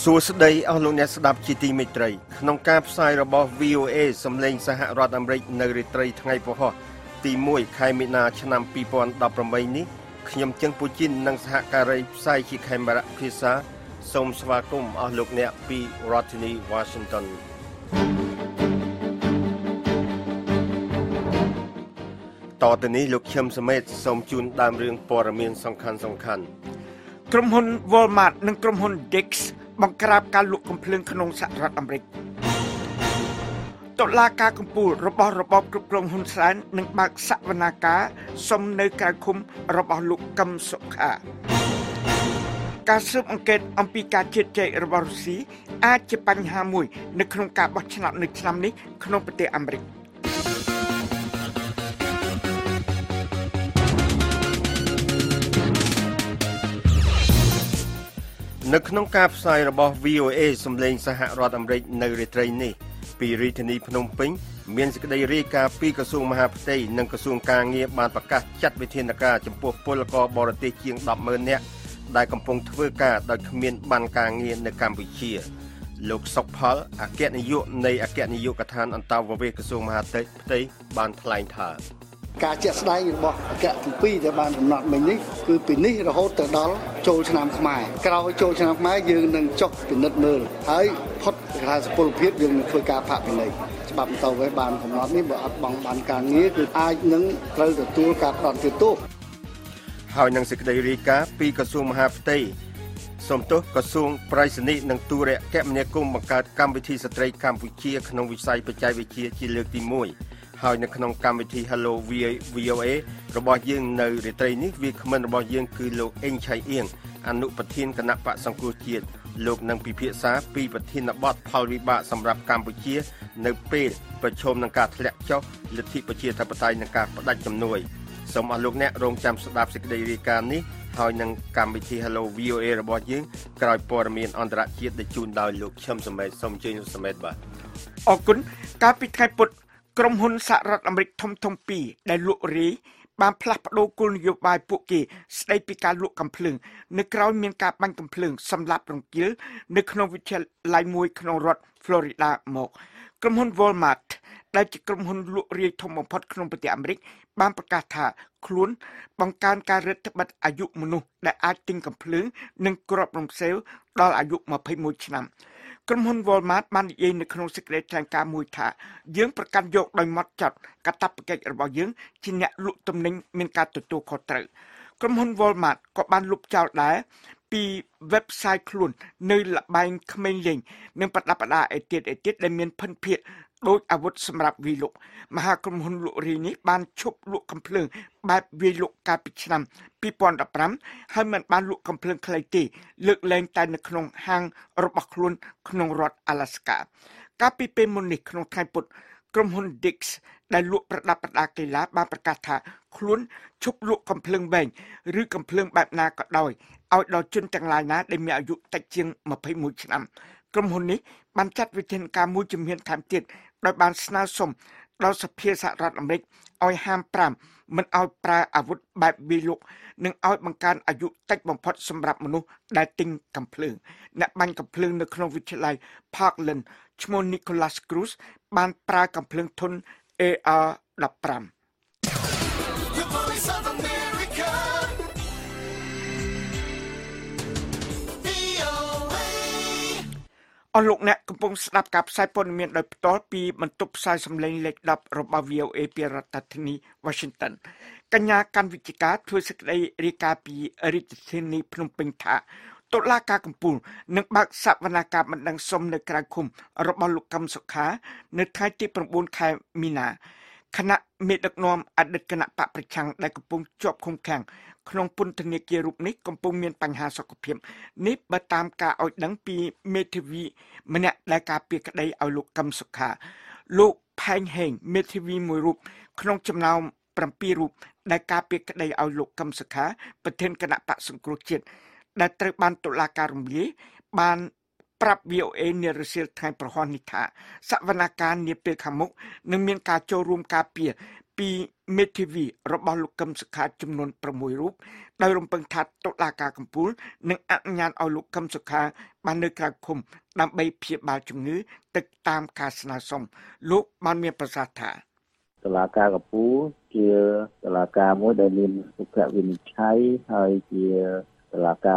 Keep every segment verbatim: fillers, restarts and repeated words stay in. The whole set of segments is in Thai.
สวัสดีออลลูกเนสดับจิตติมิตรไตรក្នុង ต่อจากนี้ลูกเชื่อมสมัยสมจูนตามเรื่องปรเมียนสำคัญสำคัญกรมหุ้น Walmart និងกรมหุ้น Dick's บังคับการลุกกำเพลิงขนมสหรัฐอเมริกตุลาการกุมปูรบรบกลุ่มหุ้นสารនិងบักสะวนาการสมในการคุมรบลุกกำศกาการสืบอังเกตอัมพิการเจตใจรบรุสีอาจจะปัญหาหมุยในโครงการบัชนับในคลัมนี้ ในขนมกาบสายระบบ วี โอ เอ สำเร็จสหรัฐอเมริกในเรตรีนี้ปีรีทนีพนมปิงเมียนสกได้รีกาปีกระทรวงมหาดไทยនិងกระทรวงการเงียบบ้านประกาศจัดวิธีการดับเมินเนี่ยได้กำปงทเวกาโดยเขมียนบ้านการเงียบในกัมพูชีลูกสกพลอาเกตนายกในอาเกตนายกกระทานอันตาวเวกระทรวงมหาดไทยบ้านทลายทาง การจัดสลายระบบวีโอเอสำเร็จสหรัฐอเมริกในเรตรีนี้ปีรีทนีพนมปิงเมียนสกได้รีกาปีกระทรวงมหาดไทยสมทบกระทรวงไปรษณีย์និងตูระแกะเมเนกุมประกาศกรรมวิธีสตรีกรรมวิเชียขนมวิสัยปัจจัยวิเชียจีเลือกที่ หายในขนมกรรมวิธี Hello วี โอ เอ ระบอบยื่นในเรตรีนี้วิคมันระบอบยื่นคือโลกเอ็นชัยเอียงอนุปทินคณะปะสังกูเจียนโลกนังพิพิธาปีประเทศนบอดพาลวิบะสำหรับกัมพูชีในเปรตประชมนังการแถลงเจ้าลัทธิประชาธิปไตยนังการประดับจำนวยสมอโลกแนะรองจำสดับ วี โอ เอ ระบอบยื่นกลายปรเมียนอันตรายเกียรติจุนดาวโลกเชื่อมสมัยสมเจนสมัยบะออกคุณการปิดไข่ปุด กรมหุ้นสหรัฐอเมริกทมทมปีได้ลุกรีบานพลัดปะโดกุลนโยบายปุกกีสไตปิการลุกกำเพลิงในกราวเมียนการบังกำเพลิงสำหรับโรงเกลือในขนมวิทยาลัยมวยขนมรัฐฟลอริดาหมอกกรมหุ้น Walmart ได้จากกรมหุ้นลุกรีทมพัดขนมปฏิอเมริกบางประกาศถาคลุ้นบังการการรัฐบัตรอายุมนุษย์และอาจติงกำเพลิงหนึ่งกรอบลงเซลล์ดอลอายุมาพิมูชนำ กรมหุ้น Walmart ก็បានលុបចោលដែរពី กรมหุ้น Dick's ได้ลุกประดับประดากีฬาបានប្រកាសថាខ្លួនជប់លក់កំភ្លើងបែងឬកំភ្លើងបែបណាក៏ដោយឲ្យដល់ជនទាំងឡាយណាដែលមានអាយុតិចជាង Parkland ឈ្មោះ Nicholas Cruz បានប្រើកំភ្លើងធុន เอ อาร์ สิบห้า អរលោកអ្នកកំពុងស្ដាប់ការផ្សាយព័ត៌មានដោយផ្ទាល់ពីបន្ទប់ផ្សាយសម្លេងលេខ 10 របស់ วี โอਏ ពីរដ្ឋធានី Washington កញ្ញាកានវិជការធ្វើសេចក្តីរាយការណ៍ពីរាជធានីភ្នំពេញថា តុលាការកំពូលនឹងបាក់សវនាការបណ្ដឹងសុំនៅក្រៅឃុំរបស់លោកកឹមសុខានៅថ្ងៃទី ដែលត្រូវបានតុលាការរំលាយបានប្រាប់ វី โอਏ នារាសៀលថ្ងៃប្រហ័ននេះថាសវនាការនេះពេលខាងមុខនឹងមានការចូលរួមការពារពីមេធាវីរបស់លោកកឹមសុខាចំនួន 6 រូបដោយរំពឹងថាតុលាការកំពូលនឹងអនុញ្ញាតឲ្យលោកកឹមសុខា มานึกการคุมนำไปเพียบบาจุงื้อตึกตามการสนาสมลุกมันมีประสาทาตลาดกากระปูเกี่ยวตลาดกาโมเดลินอุกวินใช้หอยเกี่ยวตลาดกา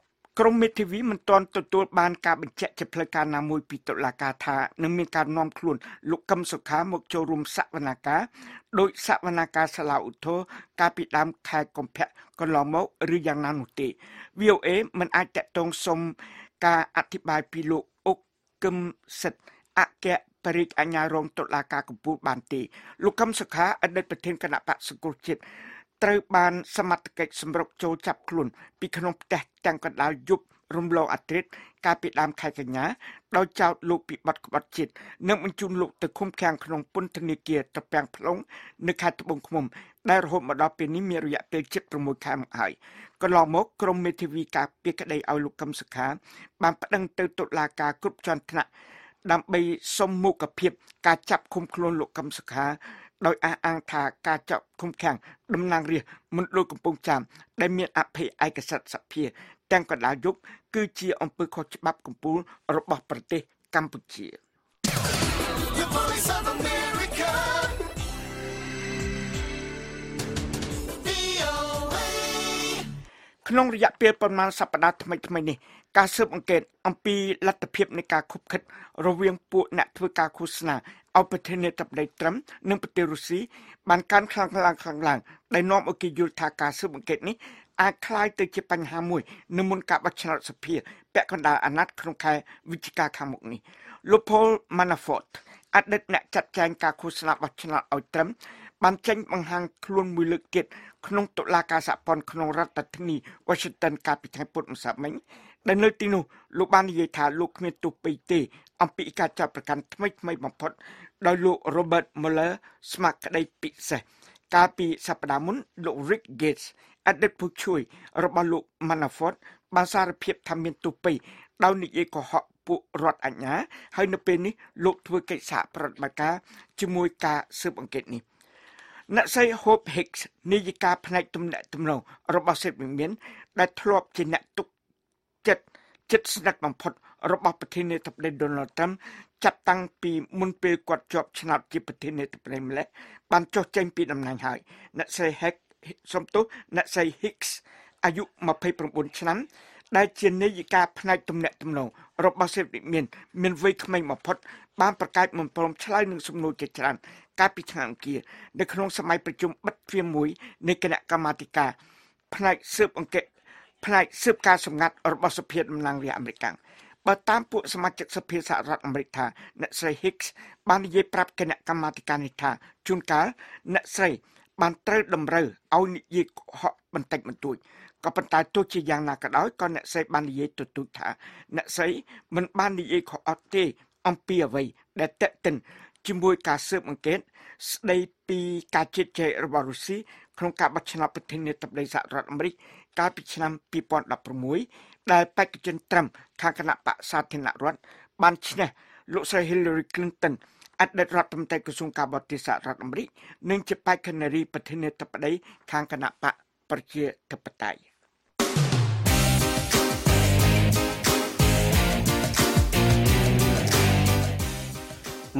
กรมเมทิวิมันตอนตัวตัวบานกาเป็นเจเจพลการนามวยปิตลากาธาหนึ่งมีการน้อมคลุนลุกกำสุขามกโจรุมสักวนากาโดยสักวนากาสลาอุโทกาปิดามคายกมแพะกลอมมกหรือยังนานุติวิโอเอมันอาจจะตรงสมกาอธิบายพิลุอกกึมเสดอาแกะปริกอัญญารองตลากากบูบานตีลุกกำสุขาอันได้ประเทศคณะปะสกุลจิตตรบานสมัติเกสมรกโจจับคลุนปีขนมแตกจังกัดดาวยุบรุมโลอัตริศกาปิดามไข่กัญญาเราเจ้าลูกปิบัดกบัดจิตเนื่องมันจุนลูกตะคุ้มแข่งขนมปุ้นธนิเกียรตะแปงพลงเนื้อขาตะบงขมมได้รหดมาดอเป็นนิมีระยะเป็นจิตประมวยแข่งหายก็ลองมกกรมเมทีวีกาเปียกได้เอาลูกกำสุขาบางประดังเตอตุลากากรุบจอนธนะนำไปสมมุกับเพียบการจับคุมโคลนลูกกำสุขาโดยอาอังทากาจับคุมแข่งดำนางเรียมันโลกปงจามได้เมียนอภัยไอกษัตริย์สัพเพียแตงกระดายุบคือเชียอมปือขอฉบับกุมปูรบประเทศกัมพูชีขนมระยะเปลี่ยนประมาณสัปดาห์ทำไมทำไมนี่การสืบอังเกตอัมปีลัตเพียบในการคุบคิดระเวียงปูนักทวีการโฆษณาเอาประเทศในตับในตรัมหนึ่งประเทศรัสเซียบางการคลังคลังคลังหลังได้น้อมโอเคยุทธาการสืบอังเกตนี้อาคลายเตจิปัญหามวยในมุนกับวัชรสเพียแปะกันดาอนัตครงคายวิจิการขมุกนี้ลูโพลมานาฟอร์ดอดีตนักจัดแจงการโฆษณาวัชรเอาตรัมบางเช่นบางหางคลุนมือเลือกเกตขนมตุลาการสะพอนขนมรัฐธนีวัชตันการปิดให้ปวดมุสามัยดันเลือดตีนูลูกบ้านเยธาลูกเมียตุปีเตอัมปีกาจับประกันทำไมทำไมบังพดโดยลูกโรเบิร์ตมอลเลอร์สมัครได้ปิดเสกาปีสัปดาห์มุนลูกริกเกตส์อดีตผู้ช่วยรับบลูกมานาฟอร์ดบางสารเพียบทำเมียตุปีดาวนิเยก็เหาะปุรอดอัญญาให้นับเป็นนี้ลูกทวีเกษาปรมาการจมวยกาสืบอังเกตนี้นักใช้โฮปฮิกส์นิยกาพนัยตุ่มแหนตุ่มเรารบเสร็จเหมือนได้ทลอบจีนตุกเจ็ดเจ็ดสนักบังพดรบประเทศในตับในโดนัลด์ทรัมป์จับตั้งปีมุนเปกวดจอบชนะจีประเทศในตับในมาแล้วปันโจเจงปีดำนางหายนักใช้แฮกสมตุนักใช้ฮิกส์อายุมาเพียงประมาณนั้นได้เจียนนิยกาพนัยตุ่มแหนตุ่มเรารบเสร็จเหมือนเหมือนไว้ทำไมบังพดบ้านประกาศมันพร้อมชลายหนึ่งสมนุนเจริญการปิดทางอังกฤษในขนมสมัยประชุมบัตรเฟียมวยในคณะกรรมาธิการพนักสืบอังเกตพนักสืบการสำนักรัฐบาลสเปียร์ดำนางเรียอเมริกันมาตามผู้สมาชิกสเปียร์สหรัฐอเมริกานักเสกฮิกส์บ้านเย็บปรับคณะกรรมาธิการนิทาจุนกานักเสกบ้านเตอร์ดมเรือเอาหนี้ยิกเหาะบันเต็งบันตุยก็ปัญหาตัวชี้อย่างหนักกระด้อยก็นักเสกบ้านเย็บตุตุถานักเสกมันบ้านเย็บขออัตเตอัมเปียไว้ได้เตะตินจิมบวยการสืบอังเกตในปีการเจเจรบารุซีโครงการบัชนาประเทศในตับในสหรัฐอเมริกาการพิจารณาปีปอนดับประมุยได้ไปกิจกรรมทางคณะปะสาธารณรัฐบัญชีเนี่ยลูกชายฮิลลารีคลินตันอดีตรัฐมนตรีกระทรวงการบัญชีสหรัฐอเมริกาหนึ่งจะไปคณะรีประเทศในตับในทางคณะปะประเทศตับไต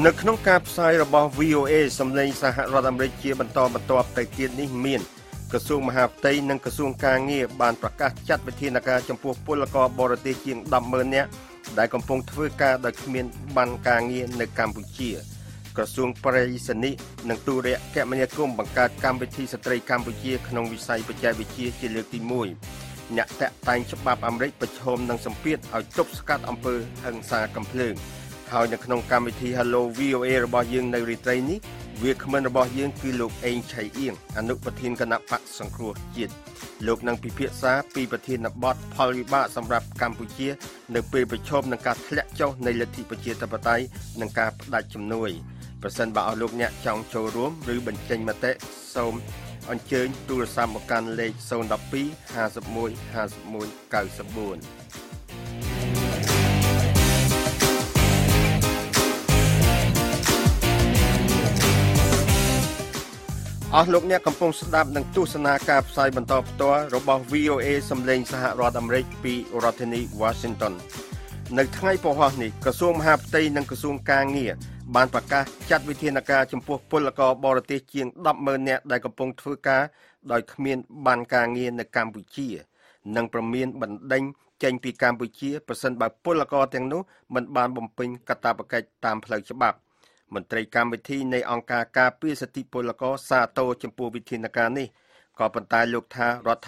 ในขนมการสายระบบ วี โอ เอ สำเร็จสหรัฐอเมริกาบรรทอบบรรทอบแต่เกียรตินิยมกระทรวงมหาดไทยนั่งกระทรวงการเงียบบานประกาศจัดวิธีนาการจำพวกพลกรบริเตจินดำเมินเนี่ยได้กำลังทวีการโดยเมียนบันการเงียบในกัมพูชีกระทรวงปริศนีนั่งตูเระแกะมณีก้มบังการการวิธีสตรีกัมพูชีขนมวิสัยปัจจัยวิธีจิเลติมุยเนี่ยแต่ไต่ฉบับอเมริกประชมนั่งสัมเพียรเอาจบสกัดอำเภอหังสากำเพลิงเขาในขนมการวิธีฮัลโหลวีโอเอระบาดยิงในรีไตรนี้ Việc mình bỏ riêng kỷ lục anh chạy yên, anh nộp bật thiên cân bạc sang cua chết. Lục năng bị phiệt xá, bị bật thiên nạp bọt Polyba xâm rạp Campuchia, nợ bị bật chôm năng ca thẹt châu này là thị bật chia tập tay, năng ca đại chầm nuôi. Và sân bảo lục nhạc trong châu rúm, rư bình chanh mà tệ, xôm. Anh chơi tù xa một can lê, xôn đọc bí, hà dập môi, hà dập môi, cầu dập buồn. Ở lúc này, công phong sắp đạp nâng tu sân hạ cạp sai bằng tòa tòa rồi bảo vê o a xâm lên xã hạ rọt Amrích bị Rotheney, Washington. Nâng thay bộ hóa này, cơ xuống hạp Tây nâng cơ xuống ca nghĩa, bàn bạc ca chặt với thiên ca châm phố Pôn lạc bò rửa tế chiên đập mơ nẹ đại công phong thư ca đòi khám miên bàn ca nghĩa nâng Campuchia. Nâng bà miên bẩn đánh chanh bị Campuchia bà sân bà Pôn lạc tiếng nốt mình bàn bầm pinh cà tà bà cách tàm phẩy chấp bạp. มนตรีกรรมวิธีในองค์การกาเพื่อสติปลกอซาโตจำปูวิธีนาการนี้ก็ได้เปิดเผยว่า กระท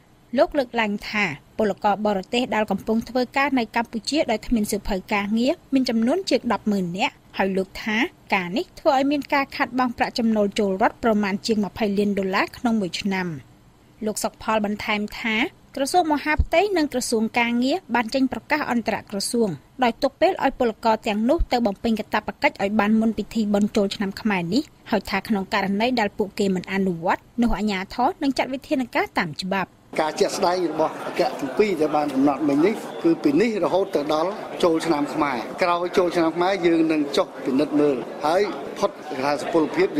ងារក្នុងឆ្នាំ យើងកំណត់ការផាកពិន័យយើងពី หกสิบ ថ្ងៃទៅ ដល់ เก้าสิบ ថ្ងៃនៃប្រាក់ឈ្នួលយកមកចាំថ្ងៃហើយប្រាក់ឈ្នួលយកមកចាំថ្ងៃនេះគឺយើងបានចេញនៅប្រកាសរួមមួយជាមួយក្រសួងការងារនិងក្រស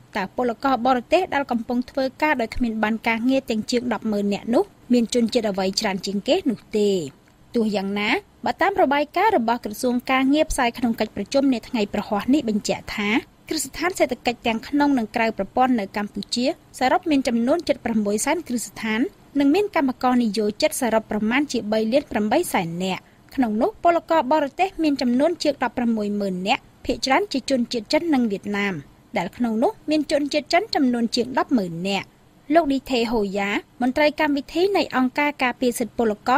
បស់ក្រសួងការងារផ្សាយក្នុងកិច្ចប្រជុំនៃថ្ងៃប្រហោះនេះបញ្ជាក់ថា លោកនាយថេហូយ៉ាមន្ត្រីកម្មវិធីនៃអង្គការការពារសិទ្ធិពលករ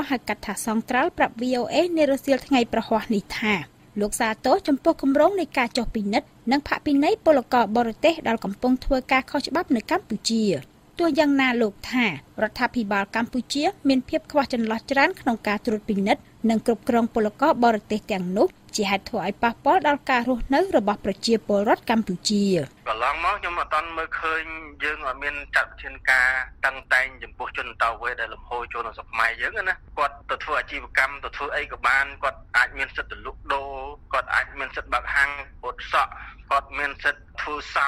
ហៅកាត់ថាសង្ត្រាល់ប្រាប់ VOA នៅរសៀលថ្ងៃប្រហោះនេះថាលោកសាទរចំពោះគម្រោងនៃការចុះពិនិត្យនិងផាកពិន័យពលករបរទេសដែលកំពុងធ្វើការខុសច្បាប់នៅកម្ពុជាទោះយ៉ាងណាលោកថារដ្ឋាភិបាលកម្ពុជាមានភាពខ្វះចន្លោះច្រើនក្នុងការត្រួតពិនិត្យ និងគ្រប់គ្រងពលករបរទេសទាំងនោះជាហេតុធ្វើឲ្យប៉ះពាល់ដល់ការរស់នៅរបស់ប្រជាពលរដ្ឋកម្ពុជាកន្លងមកខ្ញុំអត់ទាន់មើលឃើញយើងអត់មានចាត់វិធានការតឹងតែងចំពោះជនតៅវ៉េដែលលំហូរចូលក្នុងស្រុកខ្មែរយើងណាគាត់ទៅធ្វើអាជីវកម្មទៅធ្វើអីក៏បានគាត់អាចមានសិទ្ធិទៅលក់ដូរគាត់អាចមានសិទ្ធិបើកហាងអ៊ុតសក់គាត់មានសិទ្ធិធ្វើសោ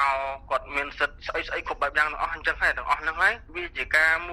គាត់មានសិទ្ធិស្អីស្អីគ្រប់បែបយ៉ាងទាំងអស់អញ្ចឹងហើយទាំងអស់ហ្នឹងហើយវាជាការម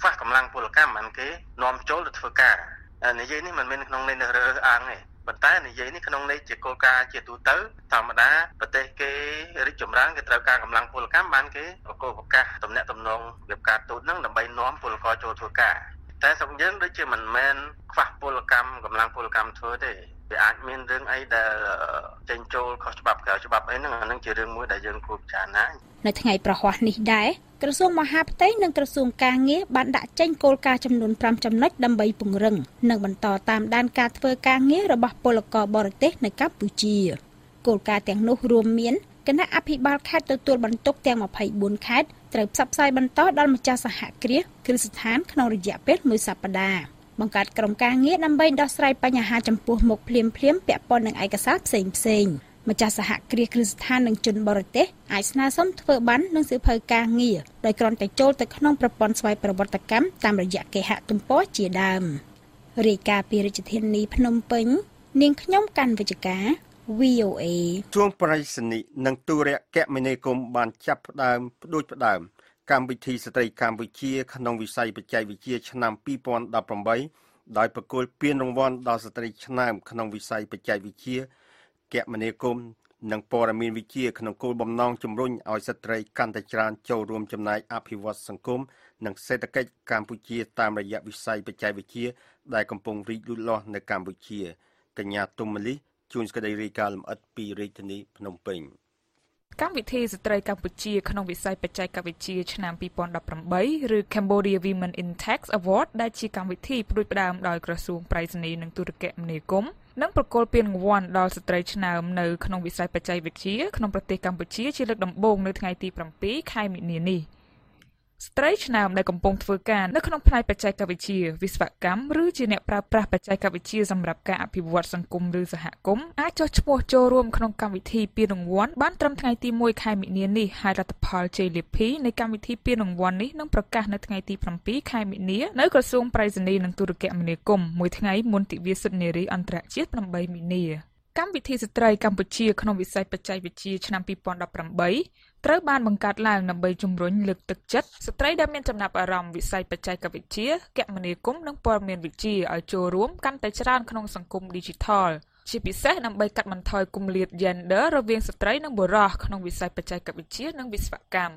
ខ្វះកម្លាំងពលកម្មហ្នឹងគេនាំចូលទៅធ្វើការនិយាយនេះមិនមែនក្នុងន័យរើសអើងទេប៉ុន្តែនិយាយនេះក្នុងន័យជាគោលការណ៍ជាទូទៅធម្មតាប្រទេសគេរីកចម្រើនគេត្រូវការកម្លាំងពលកម្មបានគេកោប្រកាសតំណែងតំណងរៀបការទូតហ្នឹងដើម្បីនាំពលករចូលធ្វើការតែស្រុកយើងដូចជាមិនមែនខ្វះពលកម្មកម្លាំងពលកម្មធ្វើទេវាអាចមានរឿងអីដែលចេញចូលខុសច្បាប់ក្រៅច្បាប់អីហ្នឹងអានឹងជារឿងមួយដែលយើងគួរពិចារណានៅថ្ងៃប្រហ័សនេះដែរក្រសួងមហាផ្ទៃនិងក្រសួងការងារបានដាក់ចេញគោលការណ៍ចំនួនfiveចំណុចដើម្បីពង្រឹងនិងបន្តតាមដានការធ្វើការងាររបស់ពលករបរទេសនៅកម្ពុជាគោលការណ៍ទាំងនោះរួមមានគណៈអភិបាលខេត្តទទួលបន្ទុកទាំងtwenty-fourខេត្តត្រូវផ្សព្វផ្សាយបន្តដល់ម្ចាស់សហគ្រាសគ្រឹះស្ថានក្នុងរយៈពេលoneសប្តាហ៍បង្កើតក្រុមការងារដើម្បីដោះស្រាយបញ្ហាចំពោះមុខភ្លាមភ្លាមពាក់ព័ន្ធនឹងឯកសារផ្សេងផ្សេងម្ចាស់សហគ្រាសគ្រឹះស្ថាននិងជនបរទេសអាចស្នើសុំធ្វើប័ណ្ណនិងសៀវភៅការងារដោយគ្រាន់តែចូលទៅក្នុងប្រព័ន្ធស្វ័យប្រវត្តិកម្មតាមរយៈគេហទំព័រជាដើមរាយការណ៍ពីរាជធានីភ្នំពេញនាងខ្ញុំកាន់វិជ្ជការ វី អូ អេ ជួងប្រៃសនិកនិងទូរគមនាគមន៍បានចាប់ផ្ដើមផ្ដួចផ្ដើមកម្មវិធីស្ត្រីកម្ពុជាក្នុងវិស័យបច្ចេកវិទ្យាឆ្នាំtwenty eighteenដោយប្រគល់ពានរង្វាន់ដល់ស្ត្រីឆ្នើមក្នុងវិស័យបច្ចេកវិទ្យាគមនាគមន៍និងព័ត៌មានវិទ្យាក្នុងគោលបំណងជំរុញឲ្យស្ត្រីកាន់តែច្រើនចូលរួមចំណែកអភិវឌ្ឍសង្គមនិងសេដ្ឋកិច្ចកម្ពុជាតាមរយៈវិស័យបច្ចេកវិទ្យាដែលកំពុងរីកលូតលាស់នៅកម្ពុជាកញ្ញាទុំមលីជួនស្ដីរាយការណ៍លម្អិតពីរាជធានីភ្នំពេញកម្មវិធីស្ត្រីកម្ពុជាក្នុងវិស័យបច្ចេកវិទ្យាឆ្នាំtwenty eighteenឬ Cambodia Women in Tech Award ដែលជាកម្មវិធីផ្ដួចផ្ដើមដោយក្រសួងប្រៃសណីយ៍និងទូរគមនាគមន៍និងប្រគល់ពានរង្វាន់ដល់ស្ត្រីឆ្នើមនៅក្នុងវិស័យបច្ចេកវិទ្យាក្នុងប្រទេសកម្ពុជាជាលើកដំបូងនៅថ្ងៃទីsevenខែមិនិនានេះស្ត្រីឆ្នើមដែលកំពុងធ្វើការនៅក្នុងផ្នែកបច្ចេកវិទ្យាវិស្វកម្មឬជាអ្នកប្រើប្រាស់បច្ចេកវិទ្យាសម្រាប់ការអភិវឌ្ឍសង្គមឬសហគមន៍អាចចុះឈ្មោះចូលរួមក្នុងកម្មវិធីពានរង្វាន់បានត្រឹមថ្ងៃទីoneខែមិនិនានេះហើយលទ្ធផលជ័យលាភីនៃកម្មវិធីពានរង្វាន់នេះនឹងប្រកាសនៅថ្ងៃទីsevenខែមិនិនានៅក្រសួងប្រៃសណីយ៍និងទូរគមនាគមន៍មួយថ្ងៃមុនទិវាសិទ្ធិនារីអន្តរជាតិeightមិនិនាកម្មវិធីស្ត្រីកម្ពុជាក្នុងវិស័យបច្ចេកវិទ្យាឆ្នាំtwenty eighteenត្រូវបានបង្កើតឡើងដើម្បីជំរុញលើកទឹកចិត្តស្ត្រីដែលមានចំណាប់អារម្មណ៍វិស័យបច្ចេកវិទ្យាគមនាគមន៍និងព័ត៌មានវិទ្យាឲ្យចូលរួមកាន់តែច្រើនក្នុងសង្គម Digital ជាពិសេសដើម្បីកាត់បន្ថយគម្លាត Gender រវាងស្ត្រីនិងបុរសក្នុងវិស័យបច្ចេកវិទ្យានិងវិស្វកម្ម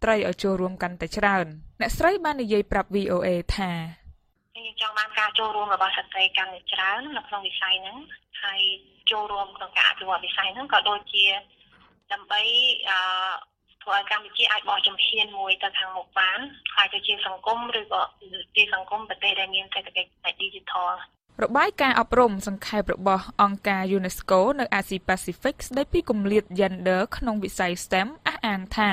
្ត្រីឲ្យចូលរួមកាន់តែច្រើនអ្នកស្រីបាននិយាយប្រាប់ វី អូ អេ ថាខ្ញុំចង់បានការចូលរួមរបស់ស្ត្រីកាន់តែច្រើននៅក្នុងវិស័យហ្នឹងហើយចូលរួមក្នុងការអភិវឌ្ឍវិស័យហ្នឹងក៏ដូចជាដើម្បីអឺធ្វើឲ្យកម្ពុជាអាចបោះជំហានមួយទៅខាងមុខបានខ្លាយទៅជាសង្គមឬក៏ជាសង្គមប្រទេសដែលមានសេដ្ឋកិច្ចបែប Digitalរបាយការណ៍អប់រំសង្ខេបរបស់អង្គការ UNESCO នៅអាស៊ីប៉ាស៊ីហ្វិកស្ដីពីគម្លាត Gender ក្នុងវិស័យ STEM អះអាងថា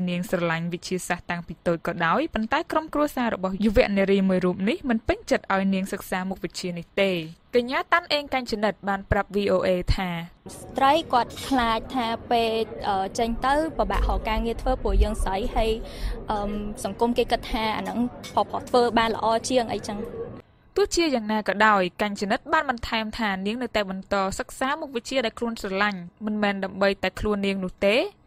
nieng sờ lạnh vị trí sát tăng bị tội cọ đói bắn tay crom cua xa rồi bỏ du vẹn nề rì mười rụm ní mình bánh chật ỏi nieng sực xa một vị trí này tê cái nhá tan eng canh chấn đật ban prap voa thà trái quạt lại thà về tranh tứ và bạn họ ca nghe thưa buổi dân sấy hay sòng công cây cật hà nắng họ họ thưa ba là o chiêng ấy chăng tuốt chia dạng nào cả đòi canh chấn đất ban mình thèm thà nieng nơi tay mình to sắc xá một vị trí đại khuôn sờ lạnh mình men đậm bay tại khuôn nieng nụ tế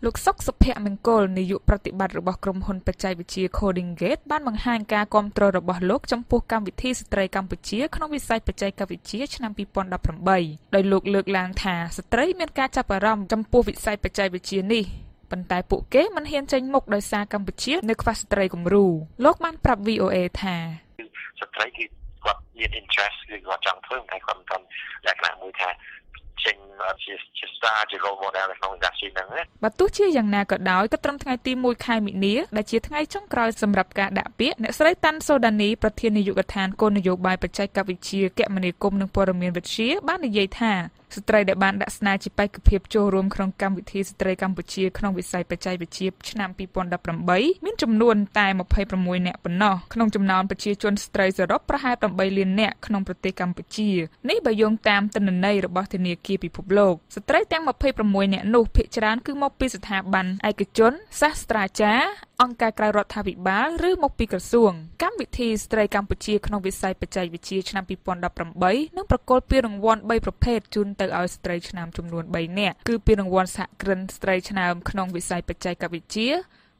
Lục sóc sập hẹn mình cồn để dụ prati bạt rồi bỏ cầm hồn bạch trai vị trí coding gate ban bằng hai ca com trôi rồi bỏ lốc trong phố cam vị thi stray Campuchia không bị sai bạch trai cam vị trí năm pi pon đập rầm bầy đời lục lược làng thả stray miền ca chập ở rầm trong phố vị sai bạch trai vị trí này vận tải bộ kế mình hiện tranh mục đời xa Campuchia nước phát stray cùng rù lốc ban prap voa thả stray thì quạt nhiệt interest thì quạt chẳng thôi ngày còn còn lại lại mùi thả và tuốt chia dạng nào cỡ đói cất trong ngày tim môi khai mịn nía đã chia ngay trong còi sầm rập cả đã biết nãy sấy tan sâu đan níประเทศนายกทานคนนโยบายปัจจัยกับวิเชียแกมันในกรมหนึ่งปรมีนวิเชียบ้านในใหญ่ท่าสตรีเดบันดัสนาจิไปกับเพียบโจรวมครองกรรมวิธีสตรีกัมพูชีครองวิสัยปัจจัยวิเชียชนามปีปอนดับลำใบมิ้นจำนวนตายมาภัยประมวยแนบปนนอครองจำนวนปัจจัยชนสตรีจะรบประหารลำใบเลียนแนบครองประเทศกัมพูชีนี่บยงตามตันในระบอบเทเนียกีปีพบโลกสตรีแตงมาภัยประมวยแนบนุเพชรานคือมอบปีสถาบันไอเกจชนศาสตราจารย์องค์การกลายรัฐวิบาลหรือมอบปีกระทรวงกรรมวิธีสตรีกัมพูชีครองวิสัยปัจจัยวิเชียชนามปีปอนดับลำใบนั่งประกอบเพียงรางวัลใบประเภทจุนเอาสตรีชนามจำนวนใบเนี่ยคือเปียรางวัลสหกรณ์สตรีชนามขนมวิสัยปัจจัยกับวิเชีย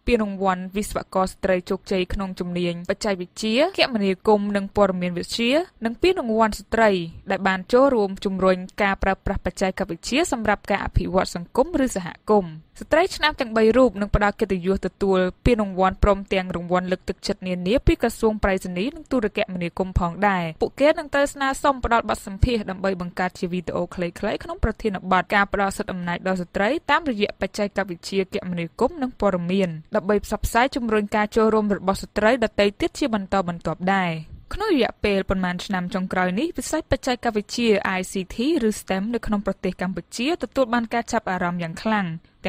เปียรางวัลวิศวกรสตรีโจกใจขนมจำเนียงปัจจัยวิเชียแกมันในกรมหนึ่งปรมีนวิเชียหนึ่งเปียรางวัลสตรีได้บานโจรวมจุมรวยการประปรับปัจจัยกับวิเชียสำหรับการอภิวัตสังคมหรือสหกรมสตรีชนามจังใบรูปหนึ่งประดาเกตยุทธตัวเปียรางวัลปลอมเตียงรางวัลลึกตึกจัดเนียนเนี้ยพิกระทรวงไปรษณีย์หนึ่งตัวแกมันในกรมพองได้ปุกเกตหนึ่งเตอร์สนาส่งประดาบัตรสัมเพหดับใบบังการชีวิตโอเคล้ายขนมประเทศนบัตรการประดาสตอมนายดาสตรีตามระยะปัจจัยกับวิเชียแกมันในกรมหนึ่งปรมีนดับใบสับสายจุมรวยการโจรวมระบอบสตรีดับไตติดชีบันตอบันตอบได้ขณะระยะเปลประมาณชนามจงกรอยนี้วิสัยปัจจัยกับวิเชีย ไอ ซี ที หรือ เอส ที อี เอ็ม ในขนมประเทศกัมพูชีตัวบันการจับอารมณ์อย่างคลั่งแ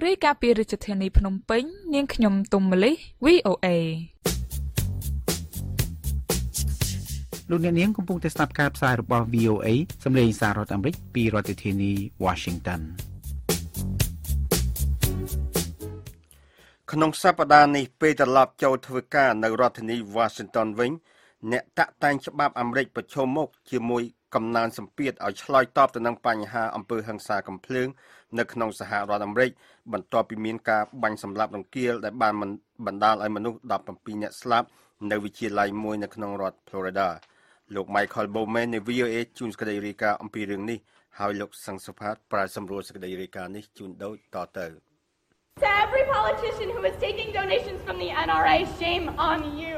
เรียกาเปียริจเทนีพนมเป้งเนียงขยมตุมมะลิ วี โอ เอ ลูกเนียงกุมปุงเตสนับการสายรบ วี โอ เอ สำเร็จสารรัฐอเมริกปีรัฐเทนีวอชิงตันขนมสัปดาห์นี้เปตลาบเจ้าทวการในรัฐเทนีวอชิงตันวิ่งเนตแตงฉบับอเมริกประชมกเกี่ยวมวยกำนันสัมเปียดเอาชลอยตอบต่างปัญหาอำเภอหังสากำเพลิงในขนมสหรัฐอเมริกบรรทอปิมีนกาบังสำหรับลงเกียร์และบานมันบรรดาไอมนุษย์ดับปัมปีเนสลับในวิทยาลัยมวยในขนมรัฐฟลอริดาลูกไมเคิลโบแมนในวีโอเอจูนสกัดเอริกาอำเภอเรื่องนี้หายลูกสังสภาพปราสำรวจสกัดเอริกานี้จูนโดยต่อเติมTo every politician who is taking donations from the เอ็น อาร์ เอ shame on you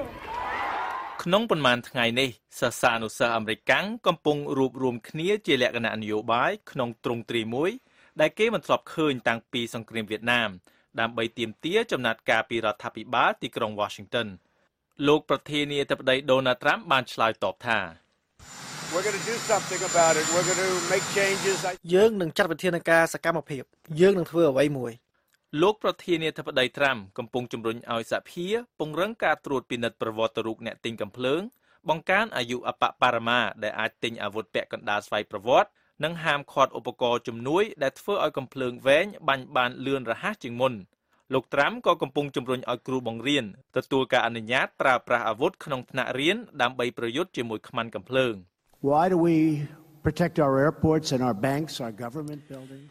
ขนมปนมันทั้งไงนี่สาสานุสาอเมริกันกำปงรูปรวมขี้เจริญขณะนโยบายขนมตรงตรีมวยได้เก็บมันสอบคืนตั้งปีสงครามเวียดนามดำไปเตรียมเตี้ยจำนัดกาปีรัฐบิบาที่กรุงวอชิงตันโลกประเทศนี้จะไปโดนัลด์ทรัมป์บานชลายตอบท่า We're going to do something about it. We're going to make changes. យើងនឹងចាត់វិធានការសកម្មភាពយើងនឹងធ្វើអ្វីមួយលោកប្រធានាធិបតីត្រាំកំពុងជំរុញឲ្យសហភាពង្រឹងការត្រួតពិនិត្យប្រវត្តិរូបអ្នកទិញកាំភ្លើងបង្កើនអាយុអបបរមាដែលអាចទិញអាវុធពាក់កណ្ដាលស្វ័យប្រវត្តិនិងហាមឃាត់ឧបករណ៍ជំនួយដែលធ្វើឲ្យកាំភ្លើងវែងបាញ់បានលឿនរហ័សជាងមុនលោកត្រាំក៏កំពុងជំរុញឲ្យគ្រូបង្រៀនទទួលការអនុញ្ញាតប្រើប្រាស់អាវុធក្នុងថ្នាក់រៀនដើម្បីប្រយុទ្ធជាមួយខ្មាំងកាំភ្លើង Why do we protect our airports and our banks, our government buildings?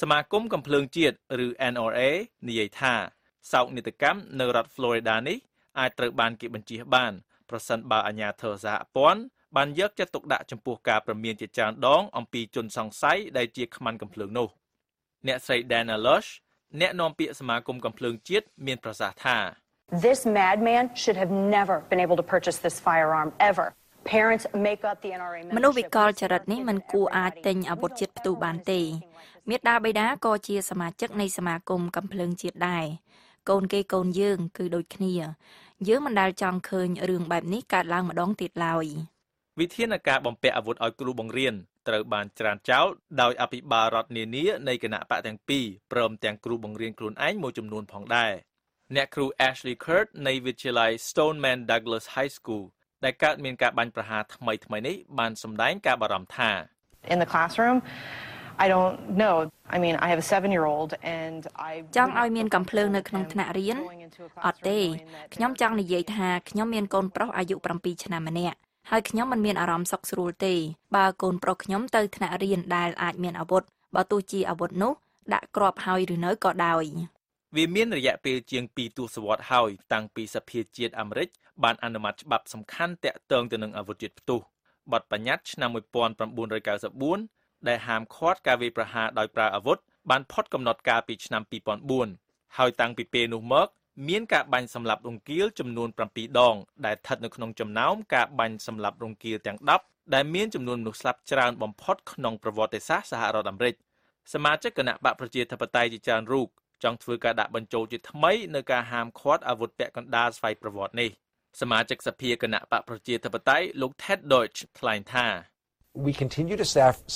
សមាគមកាំភ្លើងជាតិឬ N R A និយាយថាសោកនាដកម្មនៅរដ្ឋ Florida នេះអាចត្រូវបានគេបញ្ជាបានប្រសិនបើអាជ្ញាធរសហព័ន្ធបានយកចិត្តទុកដាក់ចំពោះការព្រមានជាច្រើនដងអំពីជនសង្ស័យដែលជាខ្មាំងកាំភ្លើងនោះអ្នកស្រី Dana Lushអ្នកនាំពាក្យសមាគមកំភ្លើងជាតិមានប្រសាសន៍ថា This madman should have never been able to purchase this firearm ever. Parents make up the เอ็น อาร์ เอ មនុស្សវិកលចរិតនេះមិនគួរអាចទិញអាវុធជាតិផ្ទុះបានទេមាតាបិតាក៏ជាសមាជិកនៃសមាគមកំភ្លើងជាតិដែរកូនគេកូនយើងគឺដូចគ្នាយើងមិនដែលចង់ឃើញរឿងបែបនេះកើតឡើងម្ដងទៀតឡើយវិធានការបំពាក់អាវុធឲ្យគ្រូបង្រៀនត្រូវបានច្រានចោលដោយអភិបាលរដ្ឋនានានៃគណៈបកទាំងពីរព្រមទាំងគ្រូបង្រៀនខ្លួនឯងមួយចំនួនផងដែរអ្នកគ្រូ Ashley Kurt នៃវិទ្យាល័យ Stoneman Douglas High School ដែលកើតមានការបាញ់ប្រហារថ្មីថ្មីនេះបានសម្ដែងការបារម្ភថា In the classroom I don't know I mean I have a seven-year-old and I ចង់ឲ្យមានកំភ្លើងនៅក្នុងថ្នាក់រៀនអត់ទេខ្ញុំចង់និយាយថាខ្ញុំមានកូនប្រុសអាយុsevenឆ្នាំម្នាក់ហើយខ្ញុំមិនមានអារម្មណ៍សុខស្រួលទេបើកូនប្រុសខ្ញុំទៅថ្នាក់រៀនដែលអាចមានអាវុធបើទោះជាអាវុធនោះដាក់គ្រាប់ហើយឬនៅក៏ដោយវាមានរយៈពេលជាងtwoទសវត្សរ៍ហើយតាំងពីសភាជាតិអាមេរិកបានអនុម័តច្បាប់សំខាន់តាក់ទងទៅនឹងអាវុធជាតិផ្ទុះបទបញ្ញត្តិឆ្នាំnineteen ninety-fourដែលហាមឃាត់ការវាយប្រហារដោយប្រើអាវុធបានផុតកំណត់កាលពីឆ្នាំtwo thousand fourហើយតាំងពីពេលនោះមកមានការបាញ់សម្លាប់រង្គាលចំនួនsevenដងដែលស្ថិតនៅក្នុងចំណោមការបាញ់សម្លាប់រង្គាលទាំងtenដែលមានចំនួនមនុស្សស្លាប់ច្រើនបំផុតក្នុងប្រវត្តិសាស្ត្រសហរដ្ឋអាមេរិកសមាជិកគណៈបកប្រជាធិបតេយ្យជាច្រើនរូបចង់ធ្វើការដាក់បញ្ចូលជាថ្មីនៅការហាមឃាត់អាវុធពាក់កណ្ដាលស្វ័យប្រវត្តិនេះសមាជិកសភាគណៈបកប្រជាធិបតេយ្យលោក Ted Deutsch ថ្លែងថា We continue to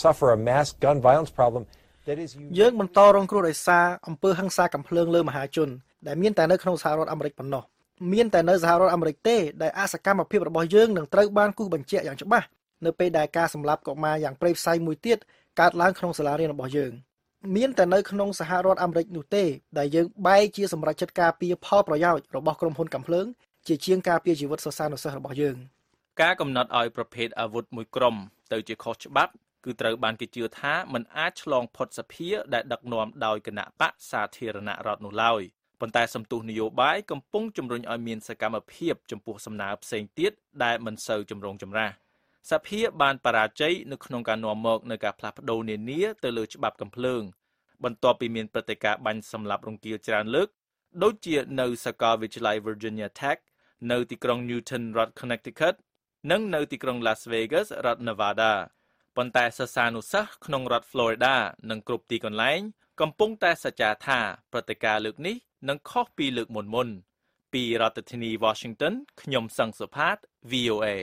suffer a mass gun violence problem that is យើងបន្តរងគ្រោះដោយសារអំពើហិង្សាកាំភ្លើងលើមហាជនដែលមានតែនៅក្នុងសហរដ្ឋអាមេរិកប៉ុណ្ណោះមានតែនៅសហរដ្ឋអាមេរិកទេដែលអសកម្មភាពរបស់យើងនឹងត្រូវបានគូសបញ្ជាក់យ៉ាងច្បាស់នៅពេលដែលការសម្លាប់កុមារយ៉ាងព្រៃផ្សៃមួយទៀតកើតឡើងក្នុងសាលារៀនរបស់យើងមានតែនៅក្នុងសហរដ្ឋអាមេរិកនោះទេដែលយើងបែរជាសម្រេចចិត្តការពារផលប្រយោជន៍របស់ក្រុមហ៊ុនកាំភ្លើងជាជាងការពារជីវិតសិស្សានុសិស្សរបស់យើងការកំណត់ឲ្យប្រភេទអាវុធមួយក្រុមទៅជាខុសច្បាប់គឺត្រូវបានគេជឿថាมันអាចឆ្លងផុតសភាដែលដឹកនាំដោយគណៈបកសាធារណរដ្ឋនោះឡើយប៉ុន្តែសន្ទុះនយោបាយកំពុងជំរុញឲ្យមានសកម្មភាពចំពោះសំណើផ្សេងទៀតដែលមិនសូវជំរងចម្រាស់សភាបានបរាជ័យនៅក្នុងការនាំមកនៅការផ្លាស់ប្ដូរនានាទៅលើច្បាប់កាំភ្លើងបន្ទាប់ពីមានព្រឹត្តិការណ៍បាញ់សម្លាប់រង្គាលច្រើនលើកដូចជានៅសាកលវិទ្យាល័យ Virginia Tech នៅទីក្រុង Newton រដ្ឋ Connecticut និងនៅទីក្រុង Las Vegas រដ្ឋ Nevada ប៉ុន្តែសិស្សានុសិស្សក្នុងរដ្ឋ Florida និងគ្រប់ទីកន្លែងកំពុងតែសច្ចាថាព្រឹត្តិការណ៍លើកនេះនឹងខុសពីលើកមុនមុនពីរដ្ឋធានី Washington ខ្ញុំសង្ឃសុផាត V O Aត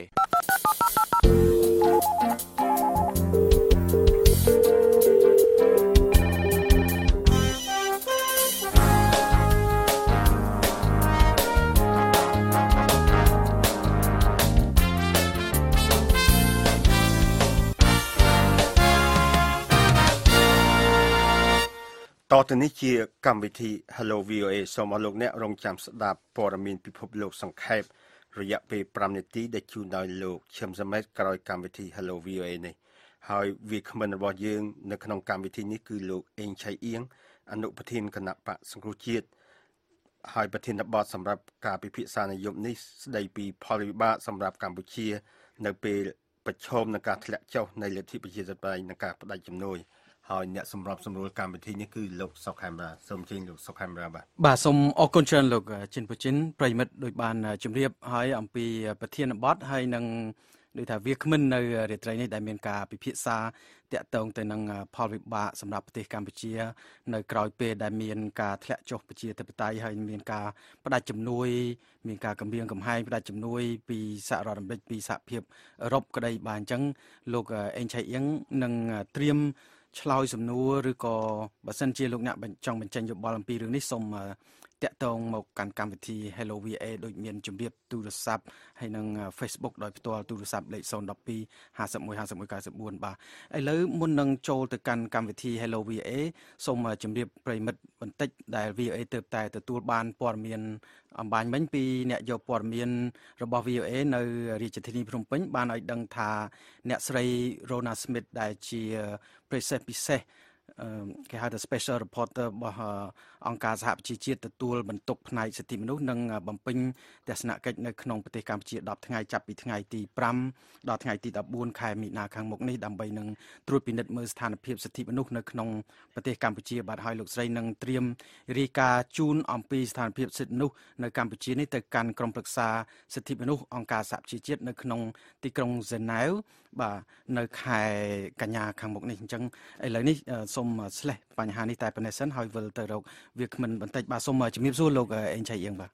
ទៅនេះជាកម្មវិធី Hello វី អូ เอ សូមអរលោកអ្នករងចាំស្ដាប់ព័ត៌មានពិភពលោកសង្ខេបរយៈពេលfiveនាទីដែលជូនដោយលោកឈឹមសមិទ្ធក្រោយកម្មវិធី Hello វី អូ เอ នេះហើយវាគ្មិនរបស់យើងនៅក្នុងកម្មវិធីនេះគឺលោកអេងឆៃអៀងអនុប្រធានគណៈបកសង្គ្រោះជាតិហើយប្រធានបទសម្រាប់ការពិភាក្សានយោបាយនេះស្ដីពីផលវិបាកសម្រាប់កម្ពុជានៅពេល ประชมในการแถลงเจ้าในเรื่องที่ประชาธิปไตยในการประดับจำนวนหอยเนี่ยสำหรับสำรวจการบันทึกนี่คือลูกสกามราสมจริงลูกสกามราบ่าบ่าสมออกนเชิญลูกเชิญผู้ชินประมิดโดยบานจุ่มเรียบหอยอัมพีประเทียนบอสให้นางโดยถ้าเวียกมันในเรื่องไรในดำเนินการพิพิษาเตะตรงแต่นางพอลวิบะสำหรับประเทศกัมพูชีในกรอยเปดำเนินการแถลงจบประชาธิปไตยให้ดำเนินการประดับจำนวนมีการกำเบียงกำไฮประดับจำนวนปีสระดำเนินปีสระเพียบรบกระไดบานจังโลกเอ็นชัยเอียงนางเตรียมชลอยสำนัวหรือก็บัสันเจลูกเนี่ยจังเป็นจังยบบอลัมปีเรื่องนี้สมเตะตรงมาการการวิธีเฮโลวีเอโดยเมียนจุ่มเรียบตูดซับให้นางเฟซบุ๊กโดยตัวตูดซับเลยโซนดับปีหาสมุยหาสมุยการสมบูรณ์บ่าไอ้แล้วมุนนางโจลแต่การการวิธีเฮโลวีเอส่งมาจุ่มเรียบปลายมัดบันทึกได้วีเอเติบแต่แต่ตัวบานปอร์เมียนบานบันปีเนี่ยโยปอร์เมียนระบบวีเอในริจิตนีพรมเป็นบานไอ้ดังทาเนี่ยสไรโรนัสมิดได้เชียเปรเซปิเซเกี่ยวกับ special reporter บ่ฮะองค์การสหประชาชาติตัวบรรทุกในสถิติมนุษย์นั่งบำเพ็ญแต่สนักเกิดในขนมประเทศกัมพูชีดอกทั้งไงจับปีทั้งไงตีปรำดอกทั้งไงตีดับบุญขายมีนาคังมกนี่ดำใบหนึ่งตรวจพินิจมือสถานเพียบสถิติมนุษย์ในขนมประเทศกัมพูชีบาดหอยหลุดใส่นั่งเตรียมรีกาจูนอัมพีสถานเพียบสถิติมนุษย์ในกัมพูชีนี่แต่การกรมปรึกษาสถิติมนุษย์องค์การสหประชาชาติในขนมตีกรงเซนเนลบ่ในขายกัญญาคังมกนี่จังไอ้เหล่านี้สมสลายปัญหาในแต่ประเด็นสั้นหอยเวลเตอร์เราเวียกมันบันทึกบาสมจะมีสู้โลกเอ็นชัยเอียงบ่า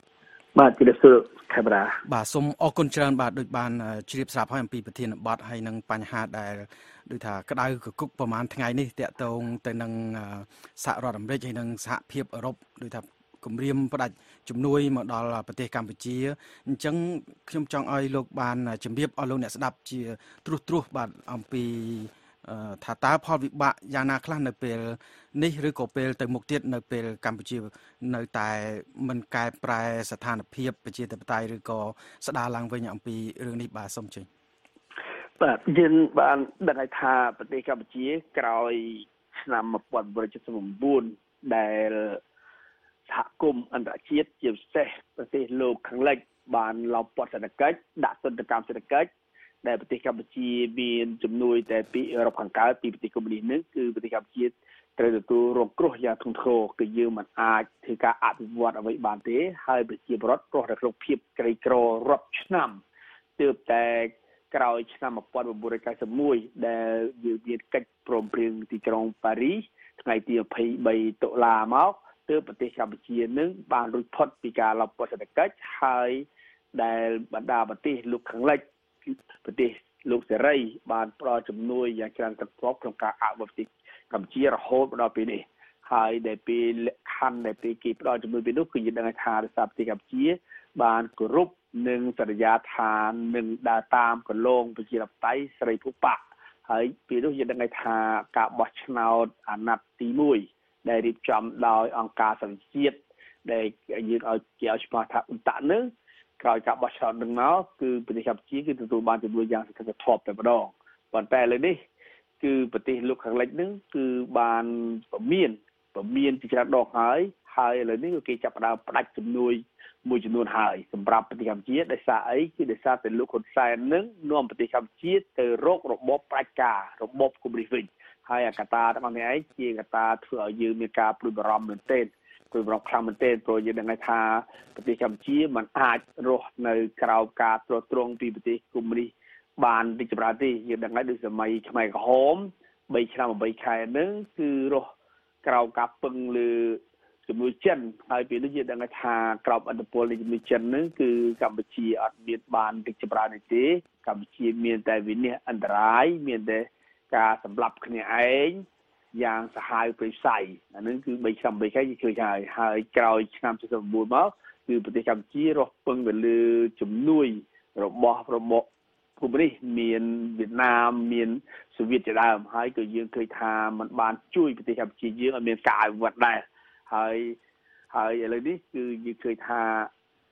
บาจุดสู้แคบราบาสมออกนเชิญบาโดยบานชีริบสาบให้อัมพีประเทศบาดให้นังปัญหาได้โดยถ้ากระได้กุกประมาณทั้งไงนี่เตะตรงแต่นังสะรอดอเมริกให้นังสะเพียบอรบโดยถ้ากลุ่มเรียมประดับจุ่มนุ้ยมาดอลประเทศกัมพูชีจังขยมจังไอโลกบานจุ่มเรียบอโลเนี่ยสดับจีตรุตรุบาอัมพีถ้าตาพอวิบะยานาคลาในเปลนี่หรือก็เปลแต่มุกเทียนในเปลกัมพูชีในแต่มันกลายปลายสถานเพียบประชาธิปไตยหรือก็สดาลังไปอย่างปีเรื่องนี้บาสมจริงแต่ยืนบานดังไอทาประเทศกัมพูชีกลายนำมาปนบริจาคสมบูรณ์ได้สหกรณ์อันตรายเจียวเซประเทศโลกครั้งแรกบานเราปนเศรษฐกิจดักต้นกรรมเศรษฐกิจในปฏิกัมพูชีมีจำนวนแต่ปีเราผ่านการปีปฏิกัมพูชีนึงคือปฏิกัมพูชีเตรียมตัวรองกรอยาทุ่งโถก็ยืมมันอาจถือการอภิวัตเอาไว้บานเตะให้ปฏิกิริยารถรถรถเพียบไกลโกรรับชนำเติบแต่กล่าวชนำมาปนบริการสมุยได้ยืมเงินกันพร้อมเพรียงที่กรุงปารีสไงที่ไปไปตุลาเมาเติบปฏิกัมพูชีนึงบานรุ่ยพอดปีการเราปนเศรษฐกิจให้ได้บรรดาปฏิลูกครั้งแรกประเทศลูกเสรีบานปลอจำนวนอย่างการกระทบของการอาวุธติกัมชีระโหดเราปีนี้ไฮในปีคันในปีกีปลอจำนวนเป็นลูกคือยืนในทางศัพท์ติกัมชีบานกรุบหนึ่งสัญญาทานหนึ่งดาตามกระโลงประชีรับไตเสรีผู้ปะไฮปีลูกยืนในทางกาบวัชนาอันนับตีมุยได้ริบจำลอยองการสังเกตได้ยืนเอาเกี่ยวกับมาทางอุตนึงกล่าวจากบัชชอนดังนั้นคือปฏิกับชี้คือตัวบานจะดูอย่างที่จะทบแต่ประดองบานแต่เลยนี่คือปฏิลูกขังเล็กนึงคือบานปะเมียนปะเมียนที่จะดอกหายหายเลยนี่ก็เกี่ยวกับเราปลัดจำนวนมูลจำนวนหายสำหรับปฏิกับชี้ได้สายคือได้สายเป็นลูกคนใส่นึงน้อมปฏิกับชี้แต่โรคระบบปลายการะบบคุมริฟินหายอากาตาทางไหนเกี่ยวกับตาเถื่อยืมมีการปลุกบรมเหมือนเต้นโดยบล็อกคลามันเต้นโปรยในทางปฏิกัมชีมันอาจรอในกล่าวการตรวจตรงปีปฏิกุมรีบานดิจบราตีอย่างดังนั้นโดยสมัยสมัยกระหมใบชนะใบไข่นั่นคือรอกล่าวการปึงหรือจมูกเช่นไอปีนี้อย่างดังนั้นทางกล่าวอันดับโพลีจมูกเช่นนั่นคือกัมพูชีอัดเบียดบานดิจบราตีกัมพูชีมีแต่วินิจอันตรายมีแต่การสำหรับคะแนนอย่างสหายไปใส่อันนั้นคือใบชำใบแค่เคยใช้หายกล่าวชนำสมบูรณ์มากคือปฏิกรรมที่รบเปิงเป็นลือจมนุยรบบอรบบภูมิเมียนเวียดนามเมียนสวีเดนได้หายเกิดยังเคยทำมันบานช่วยปฏิกรรมที่เยอะเมียนกายวัดได้หายหายอะไรนี่คือยังเคยทำ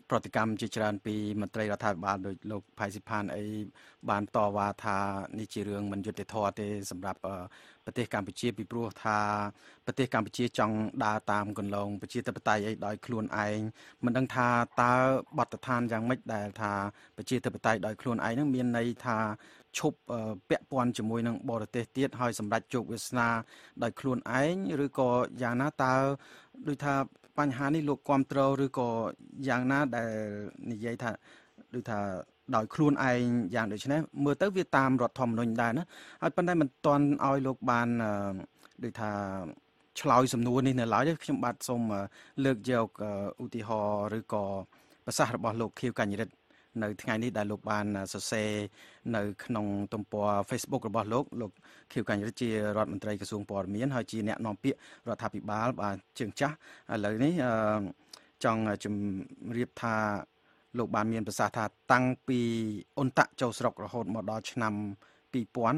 ปฏิกรรมจิตรันปีมันไตรรัฐบาลโดยโลกภัยสิพานไอ้บานต่อวาทานิจิเรืองมันยุติธรรมเตสำหรับประเทศกัมพูชีปีปรัวทาประเทศกัมพูชีจังดาตามกันลงประเทศตะปไตยไอ้ดอยคลวนไอ้มันดังทาตาบัตรทานยังไม่ได้ทาประเทศตะปไตยดอยคลวนไอ้นั่งเมียนในทาชุบเปะปอนจมวยนั่งบอเตเตียดหอยสำหรับจุกวิสนาดอยคลวนไอ้หรือก็ยานาตาโดยทาปัญหาในโลกความเตาหรือก็อย่างน่าได้นิยายทาโดยทาดอยคลวนไอ้อย่างโดยเฉพาะเมื่อเติร์ดเวียดตามรถทอมลงได้นะไอ้ปัญหามันตอนเอาโลกบานโดยทาชลอยสำนวนนี่เนี่ยหลายที่ชุมบัดส่งเลือกเยาว์อุติหอหรือก็ภาษาบอลโลกคิวกันอย่างนั้นในที่ไงนี่ได้โลกบานเซเซในขนมตมปัวเฟซบุ๊กรบอลโลกโลกคิวกันอย่างนั้นจีรัฐมนตรีกระทรวงปอดมีนหอยจีเนี่ยนอมเปียรัฐาพิบาลบาเชิงจ้าอะไรนี้จังจุมเรียบทาโลกบานเมียนภาษาทาตั้งปีอนตะเจ้าสระกระโหดมอดอชนำปีป้อน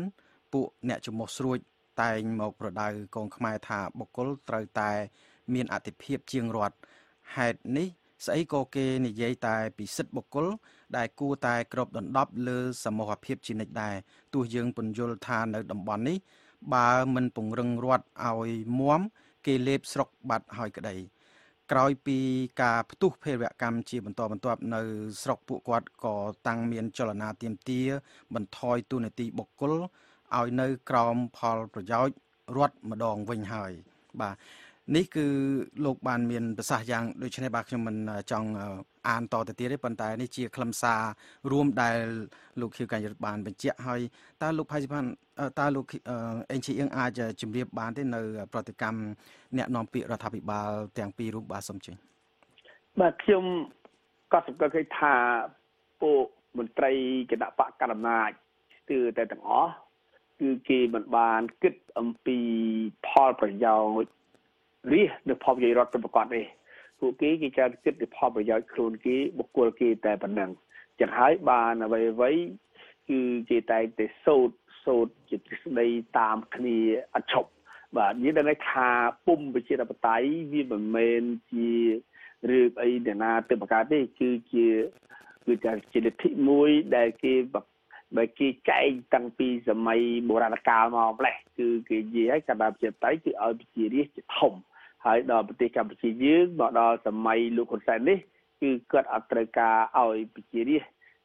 ปุเนี่ยจุมมอสรุยไต่หมอกประดายกองขมายทาบกลตรายไต่เมียนอธิพิบเชียงรัฐเหตุนี้ใส่โกเกนยัยตายปีศิษย์บกลได้กู้ตายกรบดอนดับเลือสมหภาพจินได้ตัวยืงปนโยธาในดับบอลนี้บามันปุ่งรังรัดเอาม้วมเกเล็บสกบัดหอยกระไดกลอยปีกาประตูเพรกรรมจีบรรทอบบรรทบในสกปุกวัดก่อตั้งเมียนจรณาเตียมเตี้ยบรรทอยตัวในตีบกลเอาในกรอมพอลประย้อยรัดมาดองวิ่งหอยบานี่คือโลกบานเมียนภาษาอย่างโดยเฉพาะบางคนมันจังอ่านต่อแต่ตีได้ปัญญาในเจียคลำซารวมได้ลูกคิวการยศบานเป็นเจียให้ตาลูกภัยสิพันตาลูกเอ็นชีเอียงอาจจะจุ่มเรียบบานได้ในปฏิกรรมเนี่ยนอมปีรัฐบิบาลแต่งปีรูปบาสมจริงบางทีมก็สมก็เคยทาโปมนตรีกระดาปะกระนาตือแต่ต่างอ๋อคือเกมบานกึศอัมปีพอลประยาวรีเดี๋ยวพอไปรถเป็นประกอบเองผู้กี้กิจการเกิดเดี๋ยวพอไปย้ายโคลนกี้บุกกลัวกี้แต่ปัญหาจากหายบานเอาไว้ไว้คือเจตใจแต่โซดโซดจิตในตามคดีอัจฉริแบบนี้ได้ในคาปุ่มไปเชื่อปไตยวิบัติเมนจีหรือไอเดนาเติมประกอบได้คือเกี่ยวกับการเจริญที่มวยได้เกี่ยวกับแบบกี่ใจตั้งปีสมัยโบราณกาลมาแปลคือเกี่ยวกับการแบบเจริญไตคือเอาไปเชื่อเรื่องจะท่อมหายดอกปฏิกรรมปียืดบอกดอกสมัยลูกคนใส่นี่คือเกิดอัตราการเอาปีจีรี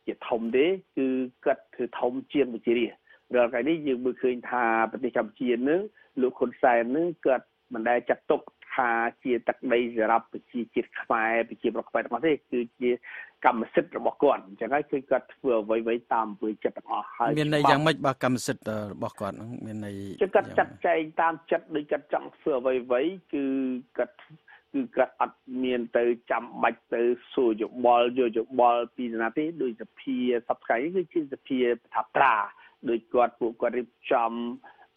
จะทำได้คือเกิดคือทำเชียงปีจีรีเรื่องการนี้ยืมมือคืนทาปฏิกรรมเชียนนึงลูกคนใส่นึงเกิดมันได้จับตกทาเชียตักได้จะรับปีจีจิตขมายปีจีบล็อกไปทั้งหมดนี่คือจีกรรมสิทธิ์บอกก่อนจะง่ายคือเกิดเพื่อไว้ไว้ตามเพื่อจับออกหายเมียนในยังไม่บอกกรรมสิทธิ์บอกก่อนเมียนในจะเกิดจับใจตามจับโดยจับจังเพื่อไว้ไว้คือเกิดคือเกิดอัดเมียนเตอจำบัดเตอสู่จุบอลโยจุบอลปีนาทีโดยจะเพียสับไก่คือชื่อจะเพียถับตราโดยกอดผูกกอดริบจำ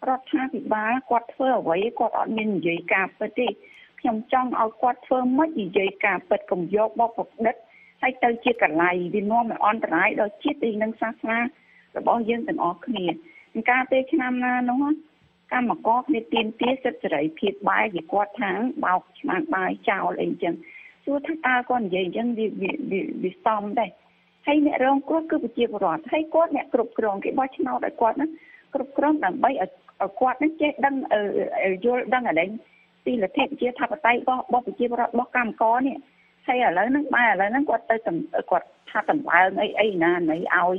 rót tha bị bà quạt phơ ở vậy quạt ở miền dưới cà phê đi trong trong ở quạt phơ mất gì dưới cà phê cùng gió bóc đất hay tơi chia cả ngày vì nó mà on trái đó chia đi nâng xa xa rồi bao nhiêu từng ở kia ca tê khi năm na nó cam mà có nên tiền tiếc rất rầy thiệt bài gì qua tháng bao mang bài chào lên chân chúa thắt ta con vậy chân vì vì vì vì xong đây hay mẹ rong quất cứ bị chia bọt hay quất mẹ cột còng cái bao chim nào đại quất đó cột còng đằng bay ở ở quất nó chết đang ở ở vô đang ở đấy thì là thẹn chia tháp ở tay bao bao bị chia bọt bao cam có nè hay ở lớn nước bay ở lớn nước quất tới tầm quất tháp tầm bay ấy ấy nè mấy ao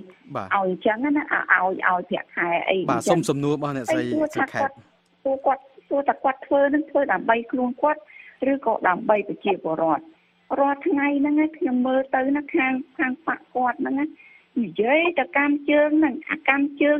ao trắng á nó ao ao thiệt hại ấy bà sông sầm nua bao nè say thiệt hạiตัวกวาดตัวตะกวาดเธอนั่นเธอดำใบคลุงกวาดหรือก็ดำใบไปเจียบรอดรอดไงนั่นไงเพียงเมื่อเตยนักทางทางปากกวาดนั่นไงอยู่เย้ยแต่กามเชิงนั่นกามเชิง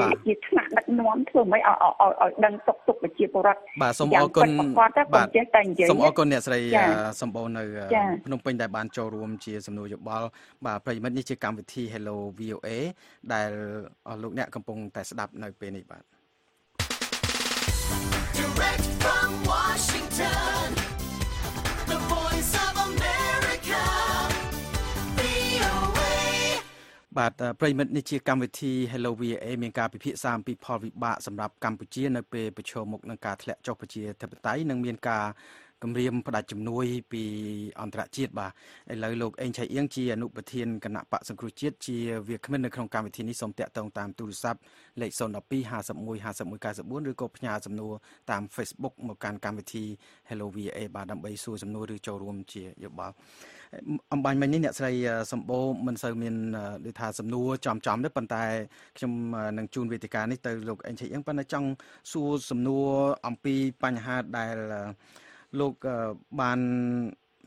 Hãy subscribe cho kênh Ghiền Mì Gõ Để không bỏ But Prayment Nichi Committee Hello We Aiming Kapi Sam P. Paul Bat, some rap Campuchia, no pay, Pacho Moknaka, Chopachi, Tapatai, Nanka, Gumrium, Padachum Nui, P. Antrachit Ba, a low ancient Yanchi, and Upatian, Kanapa, some cruciate, cheer, we command the Crown Committee, some tetong time to sub, late son of P. has a Mui has a Mukas of Wonder Copia, some no time Facebook Mokan Committee, Hello We A. Badam Bay Sus, and no rich or room cheer, your bar. អំបញ្ញមិញនេះអ្នកស្រីសម្បូរមិនសូវមានដូចថាសំណួរចំចំទេប៉ុន្តែខ្ញុំនឹងជូនវេទិកានេះទៅលោកអេនឆៃអឹងប៉ុន្តែចង់សួរសំណួរអំពីបញ្ហាដែលលោកបាន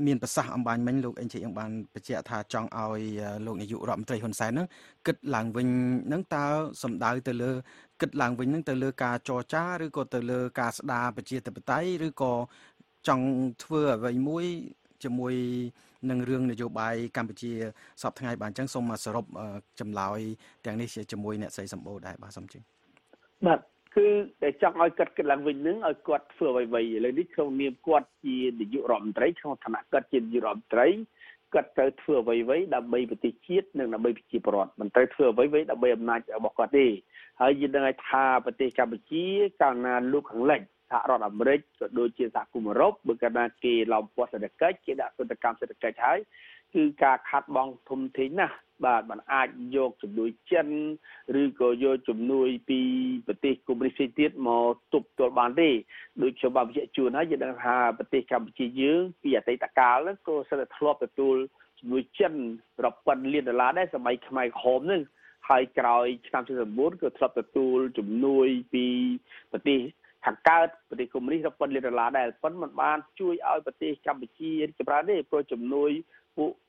មានប្រសាសន៍អំបញ្ញមិញលោកអេនឆៃអឹងបានបញ្ជាក់ថាចង់ឲ្យលោកនាយករដ្ឋមន្ត្រីហ៊ុនសែនហ្នឹងគិតឡើងវិញហ្នឹងតើសំដៅទៅលើគិតឡើងវិញហ្នឹងទៅលើការចរចាឬក៏ទៅលើការស្ដារប្រជាធិបតេយ្យឬក៏ចង់ធ្វើអ្វីមួយជាមួយនឹងរឿងនយោបាយកម្ពុជាសពថ្ងៃបាទអញ្ចឹងសូមមកសរុបចម្លើយទាំងនេះជាមួយអ្នកស្រីសម្បូរដែរបាទសូមជឿបាទគឺតែចង់ឲ្យគាត់គិតឡើងវិញនឹងឲ្យគាត់ធ្វើអ្វីៗឥឡូវនេះក្នុងនាមគាត់ជានាយករដ្ឋមន្ត្រីក្នុងឋានៈគាត់ជានាយករដ្ឋមន្ត្រីគាត់ត្រូវធ្វើអ្វីៗដើម្បីប្រទេសជាតិនិងដើម្បីប្រជាពលរដ្ឋមិនត្រូវធ្វើអ្វីៗដើម្បីអំណាចរបស់គាត់ទេហើយយល់ដឹងថាប្រទេសកម្ពុជាកាលណាលោកខាងលិចសហរដ្ឋអាមេរិកក៏ដូចជាសហគមន៍អឺរ៉ុបបើកាលណាគេឡោមព័ទ្ធសេដ្ឋកិច្ចគេដាក់សន្តិកម្មសេដ្ឋកិច្ចហើយគឺការខាត់បងធំធេងណាស់បាទมันអាចយកជំនួយចិនឬក៏យកជំនួយពីប្រទេសកុម្មុយនីសទៀតមកទប់ទល់បានទេដូចខ្ញុំបានបញ្ជាក់ជូនហើយយើងដឹងថាប្រទេសកម្ពុជាយើងពីអតីតកាលហ្នឹងក៏សិតតែធ្លាប់ទទួលជំនួយចិនរាប់ពាន់លានដុល្លារដែរសម័យខ្មែរក្រហមហ្នឹងហើយក្រោយឆ្នាំឆ្នាំក៏ធ្លាប់ទទួលជំនួយពីប្រទេសខាងកើតប្រទេសកុម្មុយនីសរាប់ពាន់លានដុល្លារដែរប៉ុន្តែមិនបានជួយឲ្យប្រទេសកម្ពុជារីកចម្រើនទេព្រោះជំនួយពួក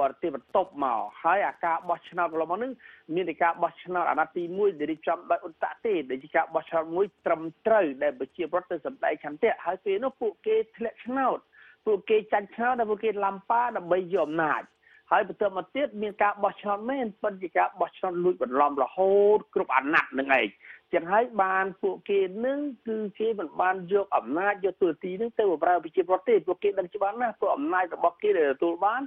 បរទេសបន្ទប់មកហើយអាការបោះឆ្នោតរបស់ហ្នឹងមានតែការបោះឆ្នោតអាណត្តិទីមួយដែលរៀបចំដោយអ៊ុនតាក់ទេដែលជាការបោះឆ្នោតមួយត្រឹមត្រូវដែលប្រជាពលរដ្ឋទៅសម្ដែងឆន្ទៈហើយពេលនោះពួកគេធ្លាក់ឆ្នោត Bụi kê chăn chó là bụi kê làm phá là bây giờ nạt. Hãy bụi tựa mà tiết miên cá bọt chón mên, bụi kê bọt chón lụi bật lòng là hốt cực ảnh nạt nâng ấy. Chẳng hãy bàn bụi kê nâng cư kê bụi bàn dược ẩm nát dược tựa tí nâng tựa bà bụi kê bọt tê bụi kê đăng chứ bán nát tựa ẩm nát bọt kê để tụi bán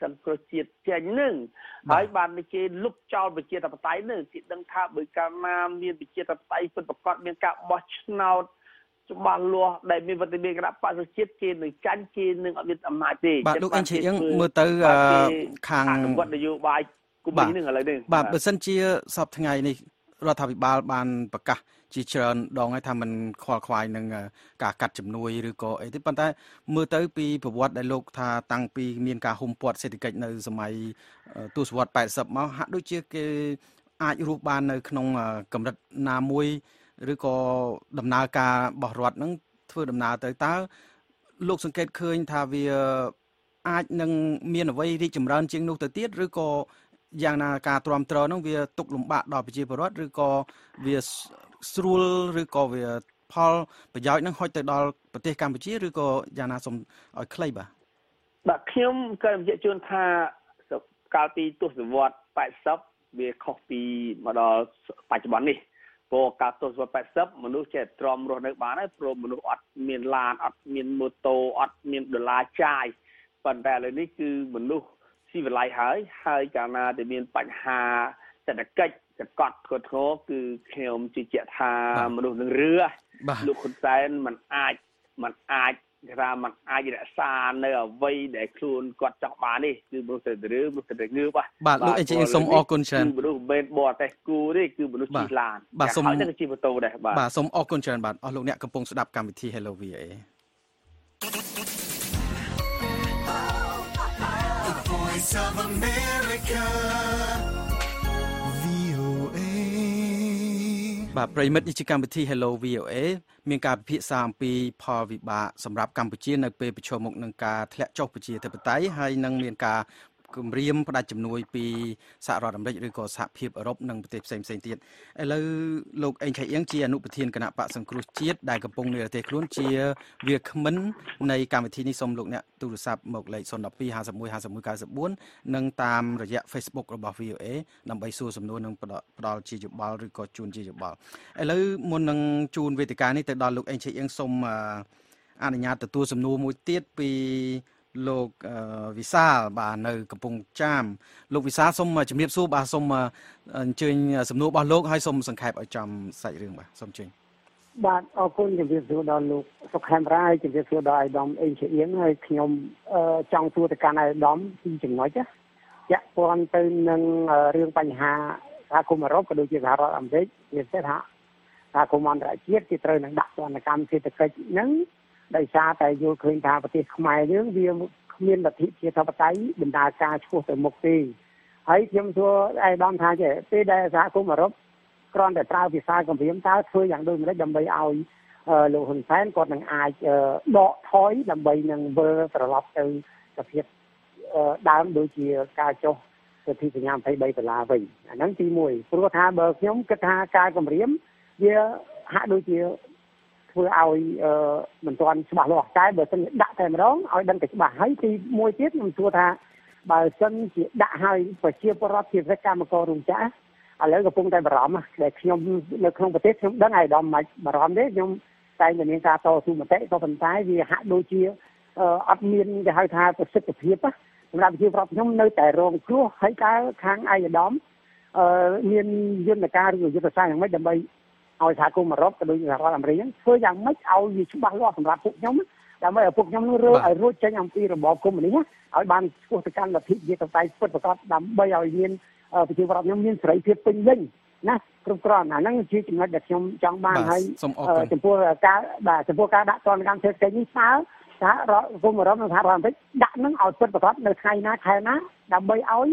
sầm cờ chết chén nưng hãy bàn kia lúc trao bịch kia tập tay nưng chị đang thả bịch cam nam miên bịch kia tập tay phân bọc cọt miên cặp bọt nào bà lùa đầy mình vật mình đã phát xuất chiếc kia nâng chán kia nâng ở Việt Nam Hải thì bà lúc anh chị những mưa tới kháng bà bà sân chia sắp tháng ngày này rồi thảo bị bà bàn bà cả chỉ chờ đó ngay thầm mình khoa khoai nâng cả cắt chụm nuôi rồi có ấy thế bàn tay mưa tới bì bà vật đại lục thà tăng bì miền cả hôm bọt sẽ được cách nơi giờ mày tu sử vật bài sập máu hát đôi chiếc cái ai rút bàn nơi không cầm đặt nà môi rồi có đầm na cà bỏ ruột nâng thưa đầm na tới tá lúc xung kết khơi thà vì ai nâng miền ở vây đi chìm ran chiên nô tới tiết rồi có giang na cà tròn tròn nâng vì tục lủng bạ đỏ bị chia bỏ ruột rồi có vì srul rồi có vì paul bị giỏi nâng hỏi tới đỏ bị tê cam bị chia rồi có giang na sum ở clay bà bà khiêm cần dễ chôn tha cà pi tu sử ruột bại sấp về coffee mà đỏ bại chấm bắn đi bộ cả tổ chức bách sấp mà nuôi trẻ tròn rồi nước bán ấy pro mà nuôi ắt miền lan ắt miền mô tô ắt miền đồ lá chai phần đại là đấy cứ mà nuôi xì vật lại hái hai cả na để miền bạch hà sẽ đặt cách sẽ cọt cột khó cứ theo chỉ trẻ hà mà nuôi đường rưa lúc con trai mình ai mình ai ra mình ai đã xa nơi ở vây để luôn cọt chọc bán đi cứ một thời rưa một thời ngư vậy bà lúc anh chị sống ở con trai cứ bên bờ tây cù đấy cứ một lúc chỉ là bà sống ở trên một tàu đấy bà sống ở con trai bà ở lúc này cầm bông sáp cầm thì hello vi ấy bàประมิตนิจการปฏิเฮลโลวีโอเอเมียงการพิษสามปีพอวิบะสำหรับกัมพูชีในปีประชวบมุกนังกาทะเลจอกปุจิเทปไตให้นังเมียงการกลุ่มเรียมประดาจำนวนปีสารดำเนินหรือก่อสหพิบอรบนังปฏิเสธเซนติดแล้วโลกเองใช้ยังเชียนุปเทียนคณะปะสังครุจิตได้กำปงเนื้อเทคล้วนเชียเวียกมินในการปฏินิสมโลกเนี่ยตุลศัพท์หมกเลยสนดับปีหาสมุยหาสมุยการสมบูรณ์นังตามระยะเฟซบุ๊กระบาดวีเอนำไปสู่สำนวนนังปลอดจีจุบาลหรือก่อจูนจีจุบาลแล้วมวลนังจูนเวทีการนี่แต่ดอนโลกเองใช้ยังสมอนุญาตตัวสำนวนมวยเตี้ยปีโลกวิสาบาในกระปุงจามโลกวิสาสมมาจำเรียบสู้บาสมมาเชิญสำนวนบาโลกให้สมสังเขปเอาจำใส่เรื่องบ่าสมเชิญบาเอาคนจำเรียบสู้ดอนลูกสกแคมร้ายจำเรียบสู้ดอยดอมเองเฉียงให้ขยมจังตัวแต่การไอ้ดอมที่จึงน้อยจ้ะยะพวนเป็นหนึ่งเรื่องปัญหาทางคุมารบกระดูกจิตสารอันเด็กเรียนเสถะทางคุมันระเจียดจิตเรนดักตอนกรรมเศรษฐกิจนั้นได้ชาแต่โยเคยทางประเทศขมายเรื่องเดียวเมียนปฏิเสธปฏิบรรดาการชั่วแต่หมกตีให้เทียมตัวไอ้ดอมทางเจ้ตีได้สาคุมารบกรอนแต่ตราวิสาของเพียมท้าช่วยอย่างโดยไม่ได้ดำใบเอาหลุดหุ่นแฟนกอดหนังอายเดาะท้อยดำใบหนังเบอร์ตลอดจนกระเพียบดามโดยเจียกาโจจะที่พยายามไปใบตลาดไปนั้นตีมวยพระธาเบอร์เพียมกระทากายของเพียมเยอะหาโดยเจียเพื่อเอาเหมือนตอนฉบับหลอกใจเบอร์ซึ่งด่าแต่มาร้องเอาดันแต่ฉบับให้ที่มวยเทียบมันชัวร์ท่าเบอร์ซึ่งด่าให้เปิดเชียร์ประรอบเชียร์รายการมาโกรุงจ้าแล้วก็พุ่งใจมาร้องแต่ขยมในขนมประเทศด้านไหนดอมมามาร้องได้ขยมใจเหมือนเมียนซาโตซูมาเตะก็ฝันใจที่หักโดยเชียร์อัดเมียนจะให้ท่าประสิทธิ์เพียบปะสำหรับเชียร์ประรอบขยมในแต่โรงครัวให้การค้างไอ้ดอมเมียนยืนในการอยู่ยุทธศาสตร์ยังไม่ดำไปเอาชาคุมารบกระดูกจากรอดำเรียงเพื่อยังไม่เอาอยู่ชุบบ้านรอดสำหรับพวกย้อมแต่ไม่เอาพวกย้อมเรือไอ้รู้ใจยังปีระบอบคุมอันนี้เอาบ้านกู้สกัดแบบที่ยึดตั้งใจเพื่อประกอบดำใบเอาเงินไปเชื่อว่าย้อมเงินใส่เพียบเป็นยิ่งนะกรุ๊ปกรอนนั่งชี้จุดเด็กย้อมจังบ้านให้จำพวกการจำพวกการดักตอนการเทศกิจนี้เช้า xã rồi vùng đó mình làm đấy đã nâng ảo suất của nó khai na khai na làm bay áo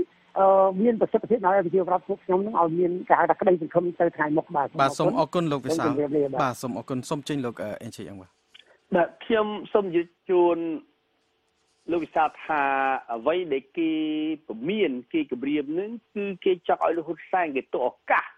viên vật chất thiết nói về điều đó cũng nhóm nâng ảo viên cả đặc đây thì không tới khai một bà bà sông Ocon lộc với sao bà sông Ocon sông trên lộc anh chị em ạ đợt khiêm sông dưới chuồn lộc sa thà vay để cái miền cái cái biển nữa cứ cái chợ ở lộc sang cái tổ cả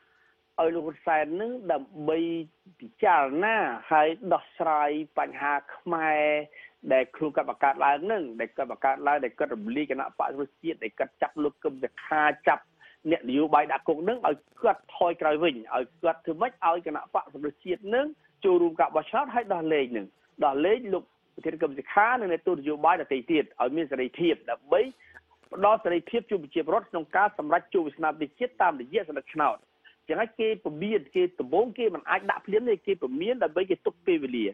ở lục địa nước đầm bay bị chà na hay đọt sài bành hà khmer để kêu các bậc cát lai nước để các bậc cát lai để các đồng li cái nọ phải rút tiền để các chập lục cầm để kha chập nẹt liu bài đã cùng nước ở các thoi cày vịnh ở các thứ vách ở cái nọ phải rút tiền nước trù rùm cả bạch sát hay đọt lê nước đọt lê lục thì cầm để kha nên tôi liu bài đã tây tiền ở miền tây thiệp đã bấy đó tây thiệp chụp chụp rót trong cá sầm rách chụp snap để chết tam để giết sầm rách nào chẳng hạn cái bờ biển cái tầm bốn cái mình ai đã phiến này cái bờ miến là bây cái tốc pê về liền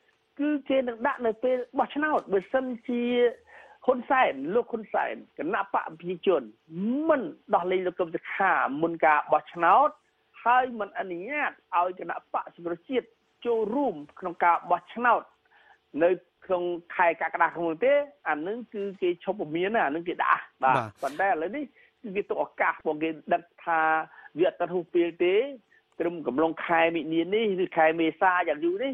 คือเจนหนึ่งดะในเป็นบัชนาอดเป็นสันชีคนใส่ลูกคนใส่กันหน้าปะพิจนมันดอกเลยเรากำลังจะขามันกะบัชนาอดให้มันอันนี้เอากันหน้าปะสุรจิตโจรูมขนมกะบัชนาอดในของใครกะกระดาษของเต้อันนึงคือเกี่ยชอบมีน่ะนึงกิดะบ้าปันแต่เลยนี่คือเกี่ยตัวอากาศบอกเกี่ยดักทาviệc ta thu tiền tế, trong cộng đồng khai bị niên đi, từ khai mê xa chẳng dữ đi,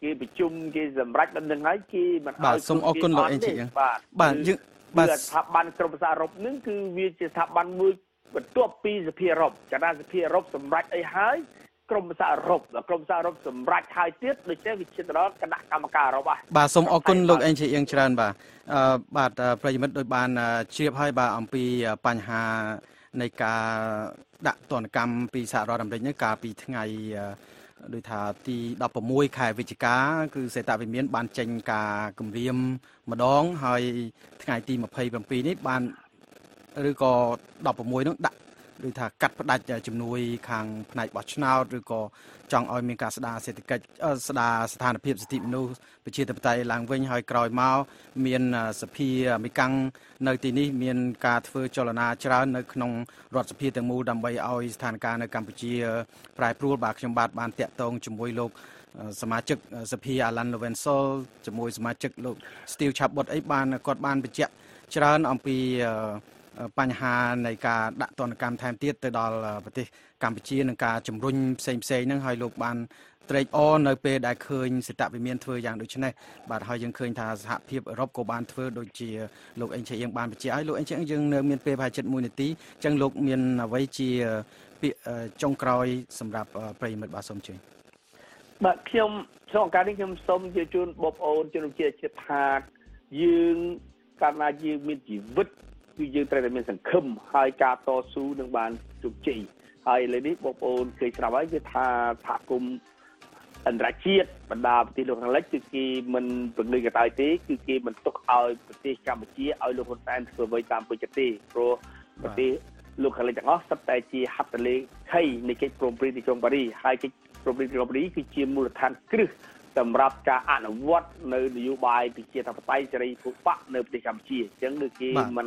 kia bị chung kia sầm rách bên đường ấy kia mà bà sông Ocon là anh chị bà bà những bà tháp banกรมสารบนึงคือเวียจะทับบันมือเป็นตัวปีจะเพียรบจะได้จะเพียรบสำรัดไอ้หายกรมสารบและกรมสารบสำรัดหายเตี้ยโดยใช้วิธีนั้นคณะกรรมการเราบ่าบ่าสมอกุลลูกเอ็นเชียงเชิญบ่าบาดประยุทธ์โดยบานเชียบให้บ่าอัมพีปัญหาในการดักต่อนกรรมปีสารดำเนินเนื้อกาปีทั้งไงโดยท่าที่ดับประมวยขายวิจิกาคือเสตาวิเมียนบานเจงกากลุ่มเรียมมาดองให้ทั้งไงตีมาเพย์บางปีนี้บานหรือก็ดับประมวยนั้นดักโดยถ้ากัดประดับจำนวนคางผนังบัชนาหรือก็จังออยมีการสดาเศรษฐกิจสดาสถานเพียบสติมนุษย์ประชีตปไตยหลังเว้นหอยกรอยเมาเมียนสพีมีกังในที่นี้เมียนการเฟื่อจรณาชราในขนมรถสพีแตงโมดำใบออยสถานการณ์ในกัมพูชีปลายพรูบากจำบัดบานเตะตรงจมวยโลกสมาชิกสพีอาลันโลเวนโซจมวยสมาชิกโลกสติลชับบดไอบานกอดบานประชีชราอัมพีปัญหาในการดักตอนกรรมไทม์เตี้ยตลอดปฏิกรรมพิจิตรในการจมรุ่นเซมเซย์นั่งหอยลูกบานเตรย์ออนในเปได้เคยสิตาวิเมียนเทออย่างโดยเช่นนี้บาดหอยยังเคยทาสหเพียบรบกบานเทอโดยเจียลูกเอ็นเชียงบานพิจิตรลูกเอ็นเชียงยังเนื้อเมียนเปภายเจ็ดมูลนิธิจังลูกเมียนไว้เจียจงกรอยสำหรับประยุทธ์บาสมจีบาดเพียงสองการที่เพียงสมเจียจุนบอบโอนจุนเจียเฉียดหากยืงการมายืงมีจีวิตคือยืนแต่เป็นสังคมให้การต่อสู้ดังบานจุกจีให้เลยนี่บอกโอนเคยสาวไว้คือทาทากุมอันรักเชียดบรรดาปฏิโลกทางเล็กคือกีมันเป็นเรื่องกับไอทีคือกีมันตกเอาปฏิกรรมเชียเอาโลกคนแทนส่วนไปตามปกติโปรปฏิโลกทางเล็กจากอ๋อสัปดาห์จีฮับทะเลให้ในเขตโปรบริติจงบารีให้เขตโปรบริติจงบารีคือจีมูลฐานกรึ สำหรับการอนุวัตในนโยบายพิจารณาไต่จะได้พบปะในประเทศกัมพูชีจึงดูที่มัน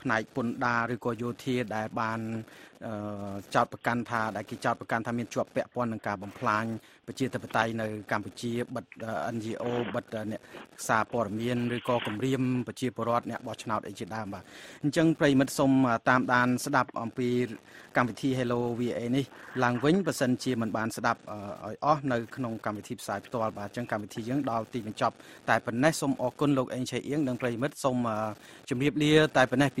ผนัยปนดาหรือโกโยเทียได้บานจัดประกันทาได้กิจจัดประกันทามีจวบเปะปอนหนังกาบังพลางประเทศตะปไตในกัมพูชีบัดอันยิโอบัดเนี่ยซาปอร์เมียนหรือโกกมเรียมประเทศปรอดเนี่ยบอชนาวไอจิตดาบาจังปริมัดสมตามดานสดับอัมพีกัมพูชีเฮโลวีไอ้นี่หลังวิ่งประสันเชียมันบานสดับอ๋อในขนมกรรมวิธีสายตัวบาจังกรรมวิธียังดาวตีเป็นจบแต่เป็นแน่สมอกุลโลกเองใช้เอียงดังไกลมัดสมจำเรียบเรียแต่เป็นแน่ปี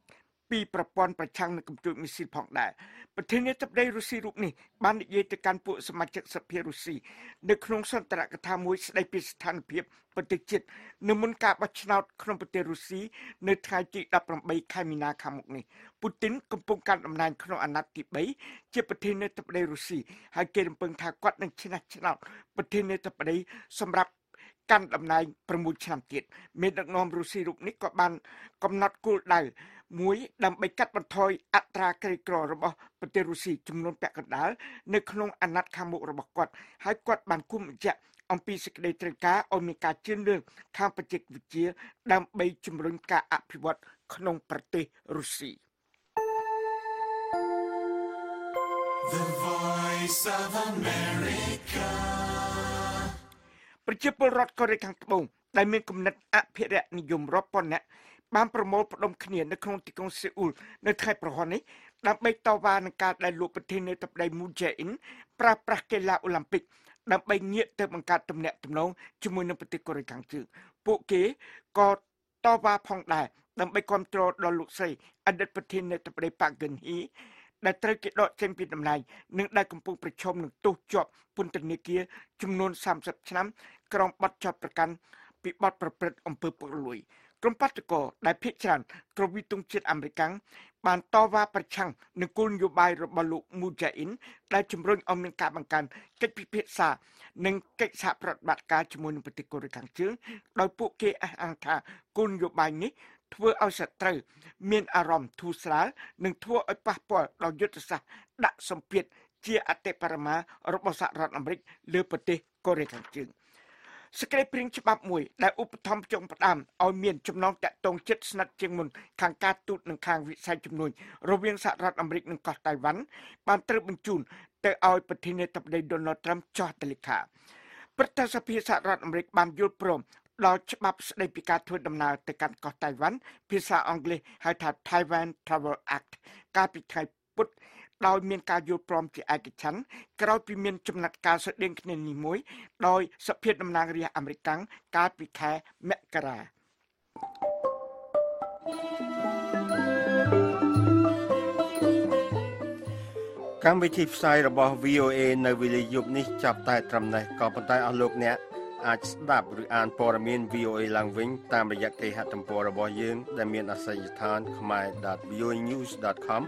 ปีประปอนประชังในกำจุดมิเซลผ่องได้ประเทศนี้จับได้รูซีรูปนี้บ้านเยติการปุสมาชิกสเปียรูซีในขนมสันตระกถามวยในปิสถานเพียบปฏิจิตในมุนกาบัชนาขนมประเทศรูซีในไทยจีดับลำใบคามินาคามกนี้ปูตินกำปงการอำนาจขนมอนาติใบเจ้าประเทศในตับได้รูซีหากเกิดเปิงทากวัดในชนะชนะประเทศในตับได้สำหรับการอำนาจประมูลชนะเกียรติเมื่อนอมรูซีรูปนี้ก็บันกำนัดกูได้มวยดำใบกัดบรรทอยอัตราเกรกรระบบประเทศรูซีจำนวนแปดกระดาษในขนมอนาคามกระบบกอดให้กอดบันคุ้มจะอภิสิทธิ์ในตรีกาอเมริกาเชื่อเรื่องทางประเทศวิจีดำใบจำนวนการอภิวัตขนมประเทศรูซีThe Voice of America ประชาชนรัฐกอริคังตบงได้มีกำหนดอภิรักษ์นิยมรอบปอนเนี่ยบางประมวลผลคะแนนในครองติกงเซอูลในไทยประหารนี้นำไปต่อว่าในการได้ลุประเทศในตับได้มูเจอินปราปรักเกลาโอลิมปิกนำไปเงียบเติมการตำแหน่งตำแหน่งจมูกในประเทศกอริคังจือพวกเก๋ก็ต่อว่าพองได้นำไปความโตรลุใส่อดีตประเทศในตับได้ปากเกินฮีได้ตรวจเก็บดอกเจมปีดำนายหนึ่งได้กำปงประชมหนึ่งตู้จอบปุ่นตะเนียเกียจำนวนสามสิบชั้นกรองบัตรจอบประกันปิบัตรประเภทอำเภอปลุยกรมพัฒนากรได้พิจารณากรมวิทยุเชียอเมริกันบานต่อว่าประชังหนึ่งกุลโยบายระบลุมูจาอินได้จำรองอเมริกาบางการเก็บพิพิธาหนึ่งเก็บสาปฏิบัติการจำนวนปฏิกริขังเชื้อโดยผู้เกออังธากุลโยบายนี้ทั่วเอาศัตรูเมียนอารมณ์ทูสลาหนึ่งทั่วเอาป่าป่อเรายุทธศาสตร์ดักสมเพียรเจียอัตเตปารมาระบบสหรัฐอเมริกาเลือปฏิกริขังเชื้อสเกลปริงฉบับมวยได้อุปธรรมจงประดามเอาเมียนจำนองจะตรงเจ็ดสนัดเจียงมุนทางการตูดหนึ่งทางวิสัยจำนวนระเวียงสหรัฐอเมริกาหนึ่งเกาะไต้หวันปานเตอร์บันจูนแต่เอาประเทศในตับใดโดนัลด์ทรัมป์จอตลิกาประธานสภาสหรัฐอเมริกาบานยุโรปเราฉบับในปีการทัวร์ดำเนินแต่การเกาะไต้หวันภาษาอังกฤษให้ถัด Taiwan Travel Act การปิดไทยปุ๊บเราเมียนการยุโรปที่อากิชันกราบิเมียนจำนัดการแสดงคะแนนนิมวยโดยสเปียดำนางเรียอเมริกันการปิดแค่เมกราการวิธีสายระบบ วี โอ เอ ในวิลยุบนี้จับตายตรำในกอบตายอาลกเนี่ยอาจดับหรืออ่านปรมิน วี โอ เอ ลังวิงตามระยะเกหัตตมปรบอยืงได้เมียนอาศัยฐานขมาย ดอท วี โอ เอ นิวส์ ดอท คอม